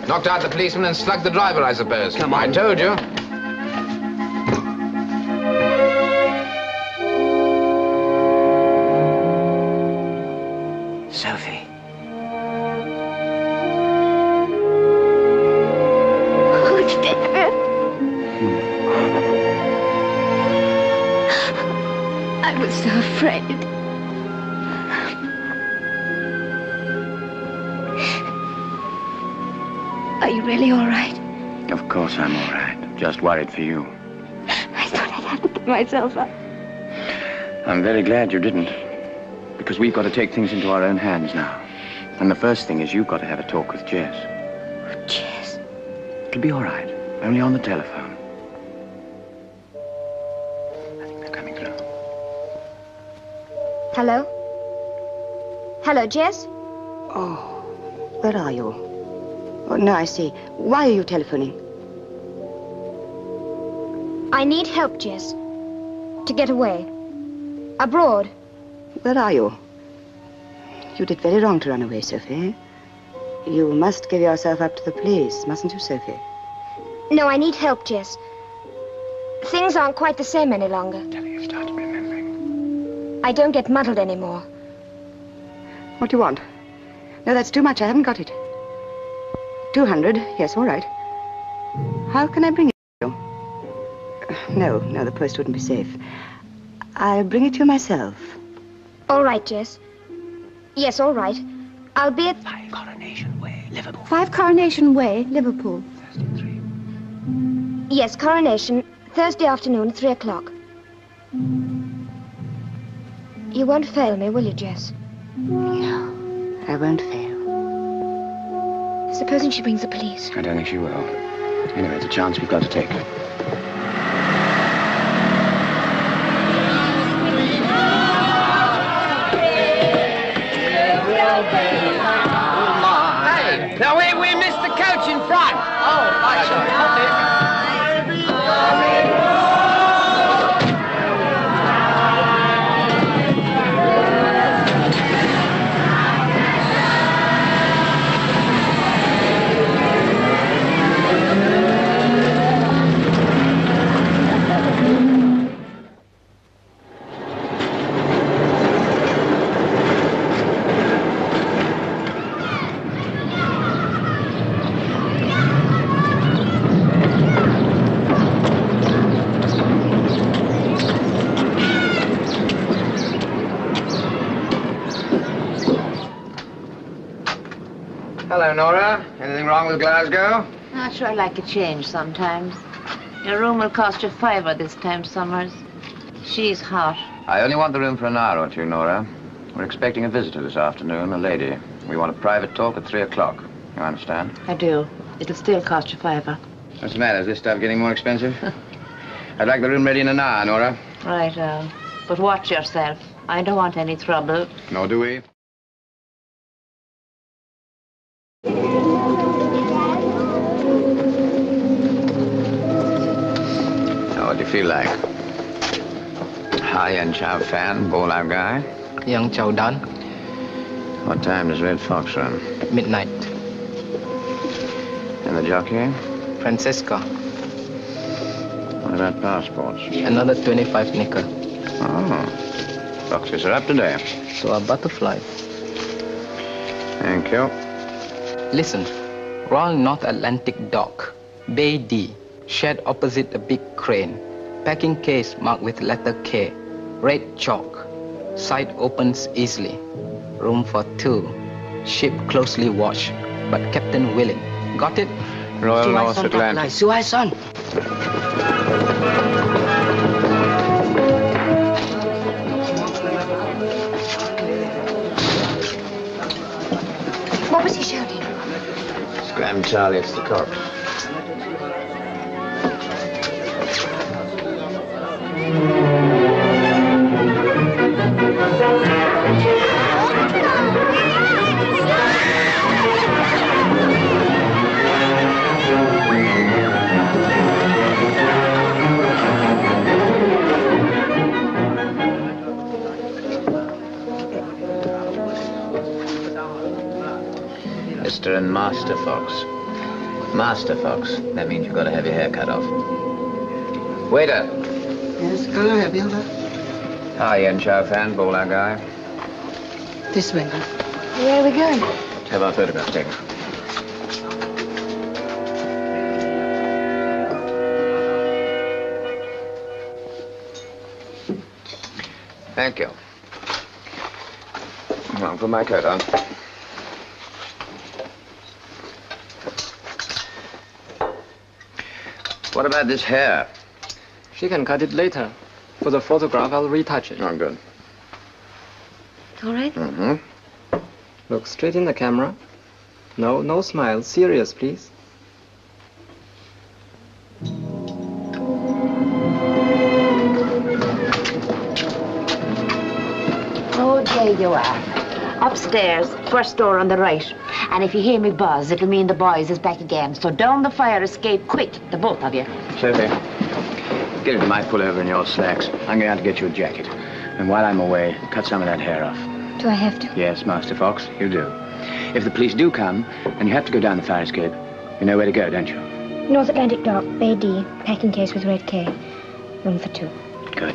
Knocked out the policeman and slugged the driver, I suppose. Come on. I told you. Sophie. Oh, David. I was so afraid. Really all right? Of course I'm all right. I'm just worried for you. I thought I'd have to give myself up. I'm very glad you didn't. Because we've got to take things into our own hands now. And the first thing is you've got to have a talk with Jess. Oh, Jess? It'll be all right. Only on the telephone. I think they're coming through. Hello? Hello, Jess? Oh, where are you? Oh, no, I see. Why are you telephoning? I need help, Jess. To get away. Abroad. Where are you? You did very wrong to run away, Sophie. You must give yourself up to the police, mustn't you, Sophie? No, I need help, Jess. Things aren't quite the same any longer. Daddy, you started remembering. I don't get muddled anymore. What do you want? No, that's too much. I haven't got it. 200. Yes, all right. How can I bring it to you? No, the post wouldn't be safe. I'll bring it to you myself. All right, Jess. Yes, all right. I'll be at 5 Coronation Way, Liverpool. 5 Coronation Way, Liverpool. Thursday 3. Yes, Coronation, Thursday afternoon, 3 o'clock. You won't fail me, will you, Jess? No, I won't fail. Supposing she brings the police? I don't think she will. Anyway, it's a chance we've got to take. Now we missed the coach in front. Oh, my God. Hello, Nora. Anything wrong with Glasgow? I sure like a change sometimes. Your room will cost you 5 this time, Summers. She's hot. I only want the room for an hour or two, Nora. We're expecting a visitor this afternoon, a lady. We want a private talk at 3 o'clock. You understand? I do. It'll still cost you 5. What's the matter? Is this stuff getting more expensive? I'd like the room ready in an hour, Nora. Right, but watch yourself. I don't want any trouble. Nor do we. What do you feel like? Hai and Chow Fan, Bo Lao Guy. Young Chow Dan. What time does Red Fox run? Midnight. And the jockey? Francesco. What about passports? Another 25 nicker. Oh. Boxes are up today. So a butterfly. Thank you. Listen. Royal North Atlantic Dock. Bay D. Shed opposite a big crane. Packing case marked with letter K. Red chalk. Side opens easily. Room for 2. Ship closely watched, but captain willing. Got it? Royal North Atlantic. Suai-san. What was he shouting? Scram, Charlie, it's the cops. Mr. and Master Fox. Master Fox. That means you've got to have your hair cut off. Waiter. Yes, can I have your hair? Hi, Yen Chow Fan, Bo Lao Guy. This way. Where are we going? To have our photograph taken. Thank you. I'll put my coat on. What about this hair? She can cut it later. For the photograph, I'll retouch it. Oh, good. All right? Mm-hmm. Look straight in the camera. No smile. Serious, please. Oh, there you are. Upstairs, first door on the right. And if you hear me buzz, it'll mean the boys is back again. So down the fire escape quick, the both of you. Sophie, get into my pullover and your slacks. I'm going out to get you a jacket. And while I'm away, cut some of that hair off. Do I have to? Yes, Master Fox, you do. If the police do come, and you have to go down the fire escape, you know where to go, don't you? North Atlantic Dock, Bay D, packing case with red K. Room for 2. Good.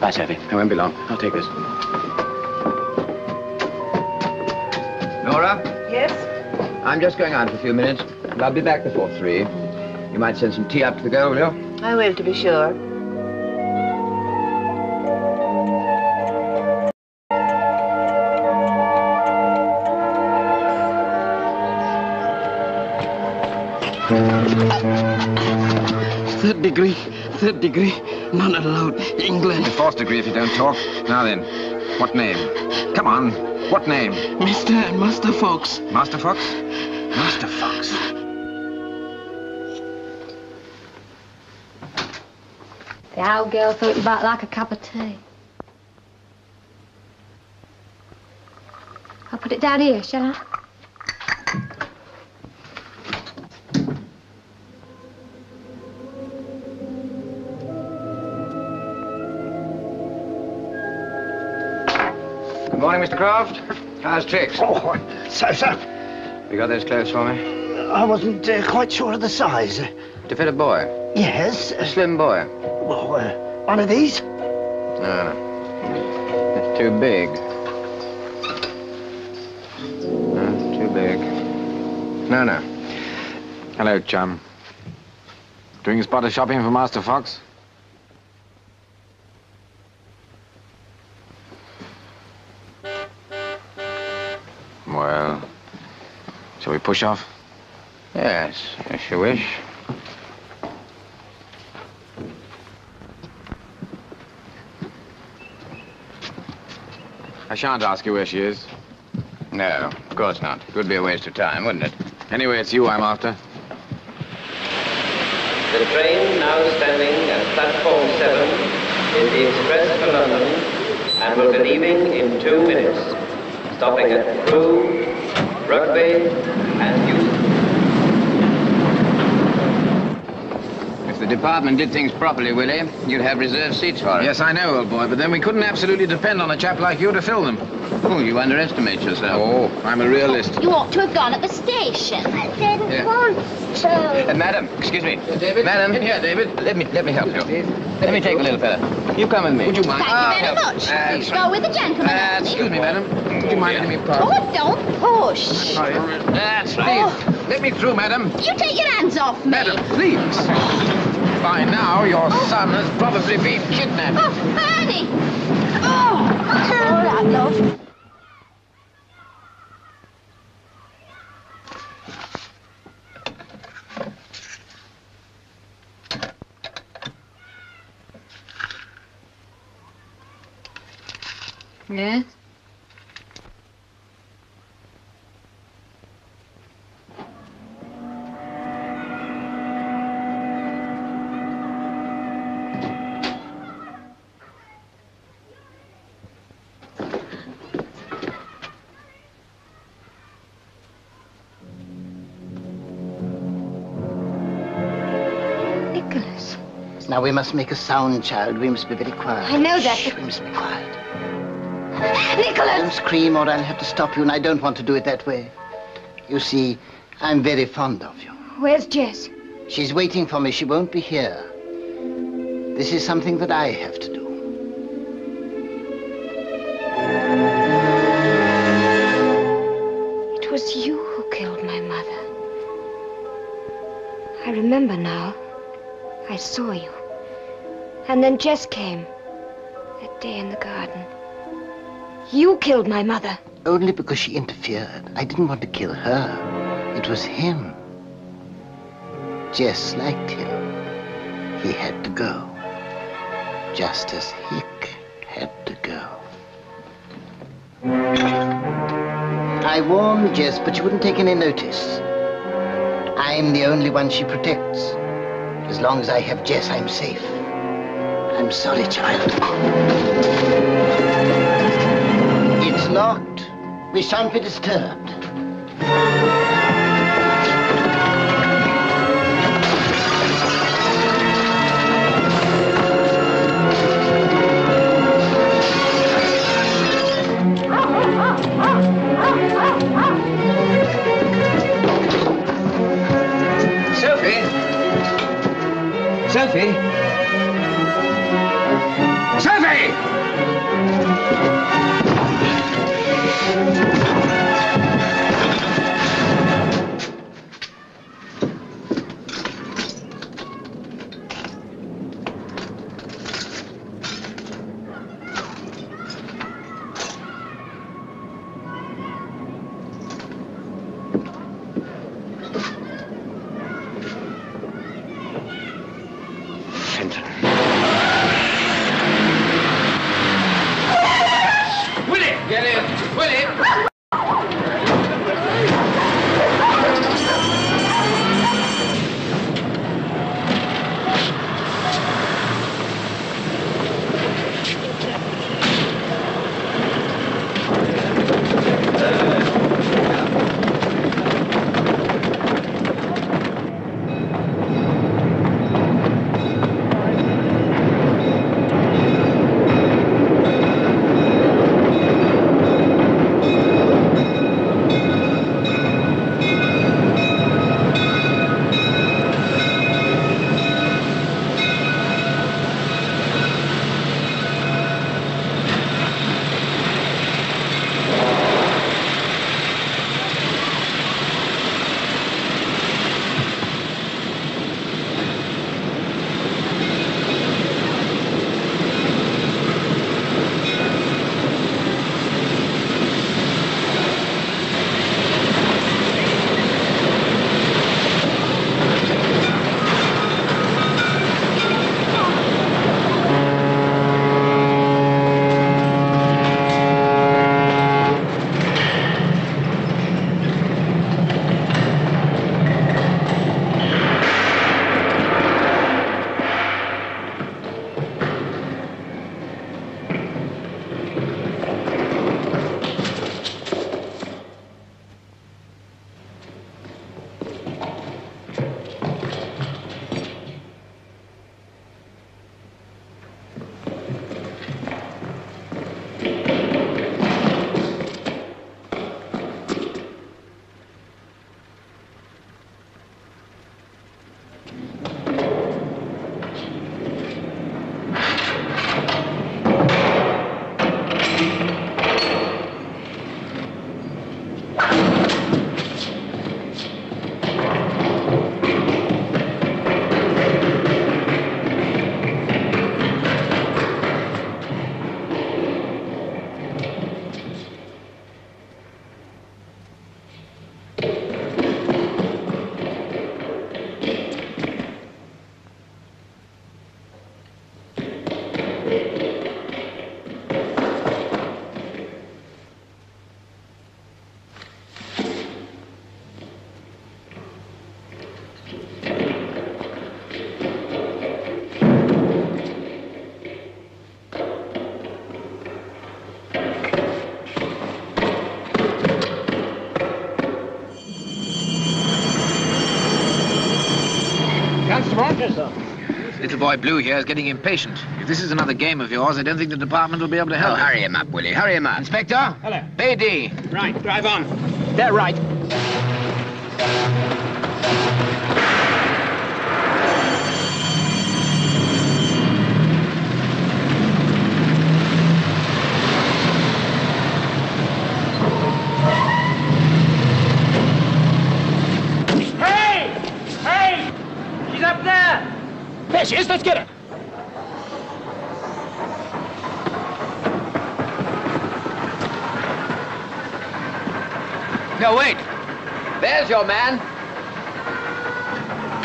That's heavy. It won't be long. I'll take this. Nora? Yes? I'm just going out for a few minutes, but I'll be back before 3. You might send some tea up to the girl, will you? I will, to be sure. Third degree, none allowed. England. Fourth degree if you don't talk. Now then, what name? Come on, what name? Mr. and Master Fox. Master Fox? Master Fox. The owl girl thought you might like a cup of tea. I'll put it down here, shall I? Morning, Mr. Croft. How's tricks? Oh, so. You got those clothes for me? I wasn't quite sure of the size. To fit a boy? Yes. A slim boy? Well, one of these? No. That's too big. No, too big. No. Hello, chum. Doing a spot of shopping for Master Fox? Shall we push off? Yes, you wish. I shan't ask you where she is. No, of course not. It would be a waste of time, wouldn't it? Anyway, it's you I'm after. The train now standing at platform 7 is the express for London and will be leaving in 2 minutes, stopping at Crewe, Rugby and you. If the department did things properly, Willie, you'd have reserved seats for us. Yes, I know, old boy, but then we couldn't absolutely depend on a chap like you to fill them. Oh, you underestimate yourself. Oh, I'm a realist. You ought to have gone at the station. I didn't want to. Madam, excuse me. David? Madam. In here, David. Let me help you. Let me take the little fella. You come with me. Would you mind? Thank you very much. Go with the gentleman. Excuse me, madam. Do you mind letting me pass? Oh, don't push. That's right. Oh. Let me through, madam. You take your hands off me. Madam, please. By now, your son has probably been kidnapped. Oh, Bernie. Oh, love. Yes? Now, we must make a sound, child. We must be very quiet. I know that. Shh, we must be quiet. Nicholas! Don't scream or I'll have to stop you, and I don't want to do it that way. You see, I'm very fond of you. Where's Jess? She's waiting for me. She won't be here. This is something that I have to do. It was you who killed my mother. I remember now. I saw you. And then Jess came, that day in the garden. You killed my mother. Only because she interfered. I didn't want to kill her. It was him. Jess liked him. He had to go. Just as Hick had to go. I warned Jess, but she wouldn't take any notice. I'm the only one she protects. As long as I have Jess, I'm safe. I'm sorry, child. It's locked. We shan't be disturbed. Sophie! Sophie! Little boy Blue here is getting impatient. If this is another game of yours, I don't think the department will be able to help. Oh, hurry him up, Willie. Hurry him up. Inspector? Hello. Beatty. Right, drive on. They're right. Let's get her. No, wait. There's your man.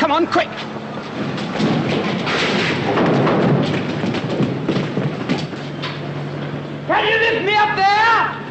Come on, quick. Can you lift me up there?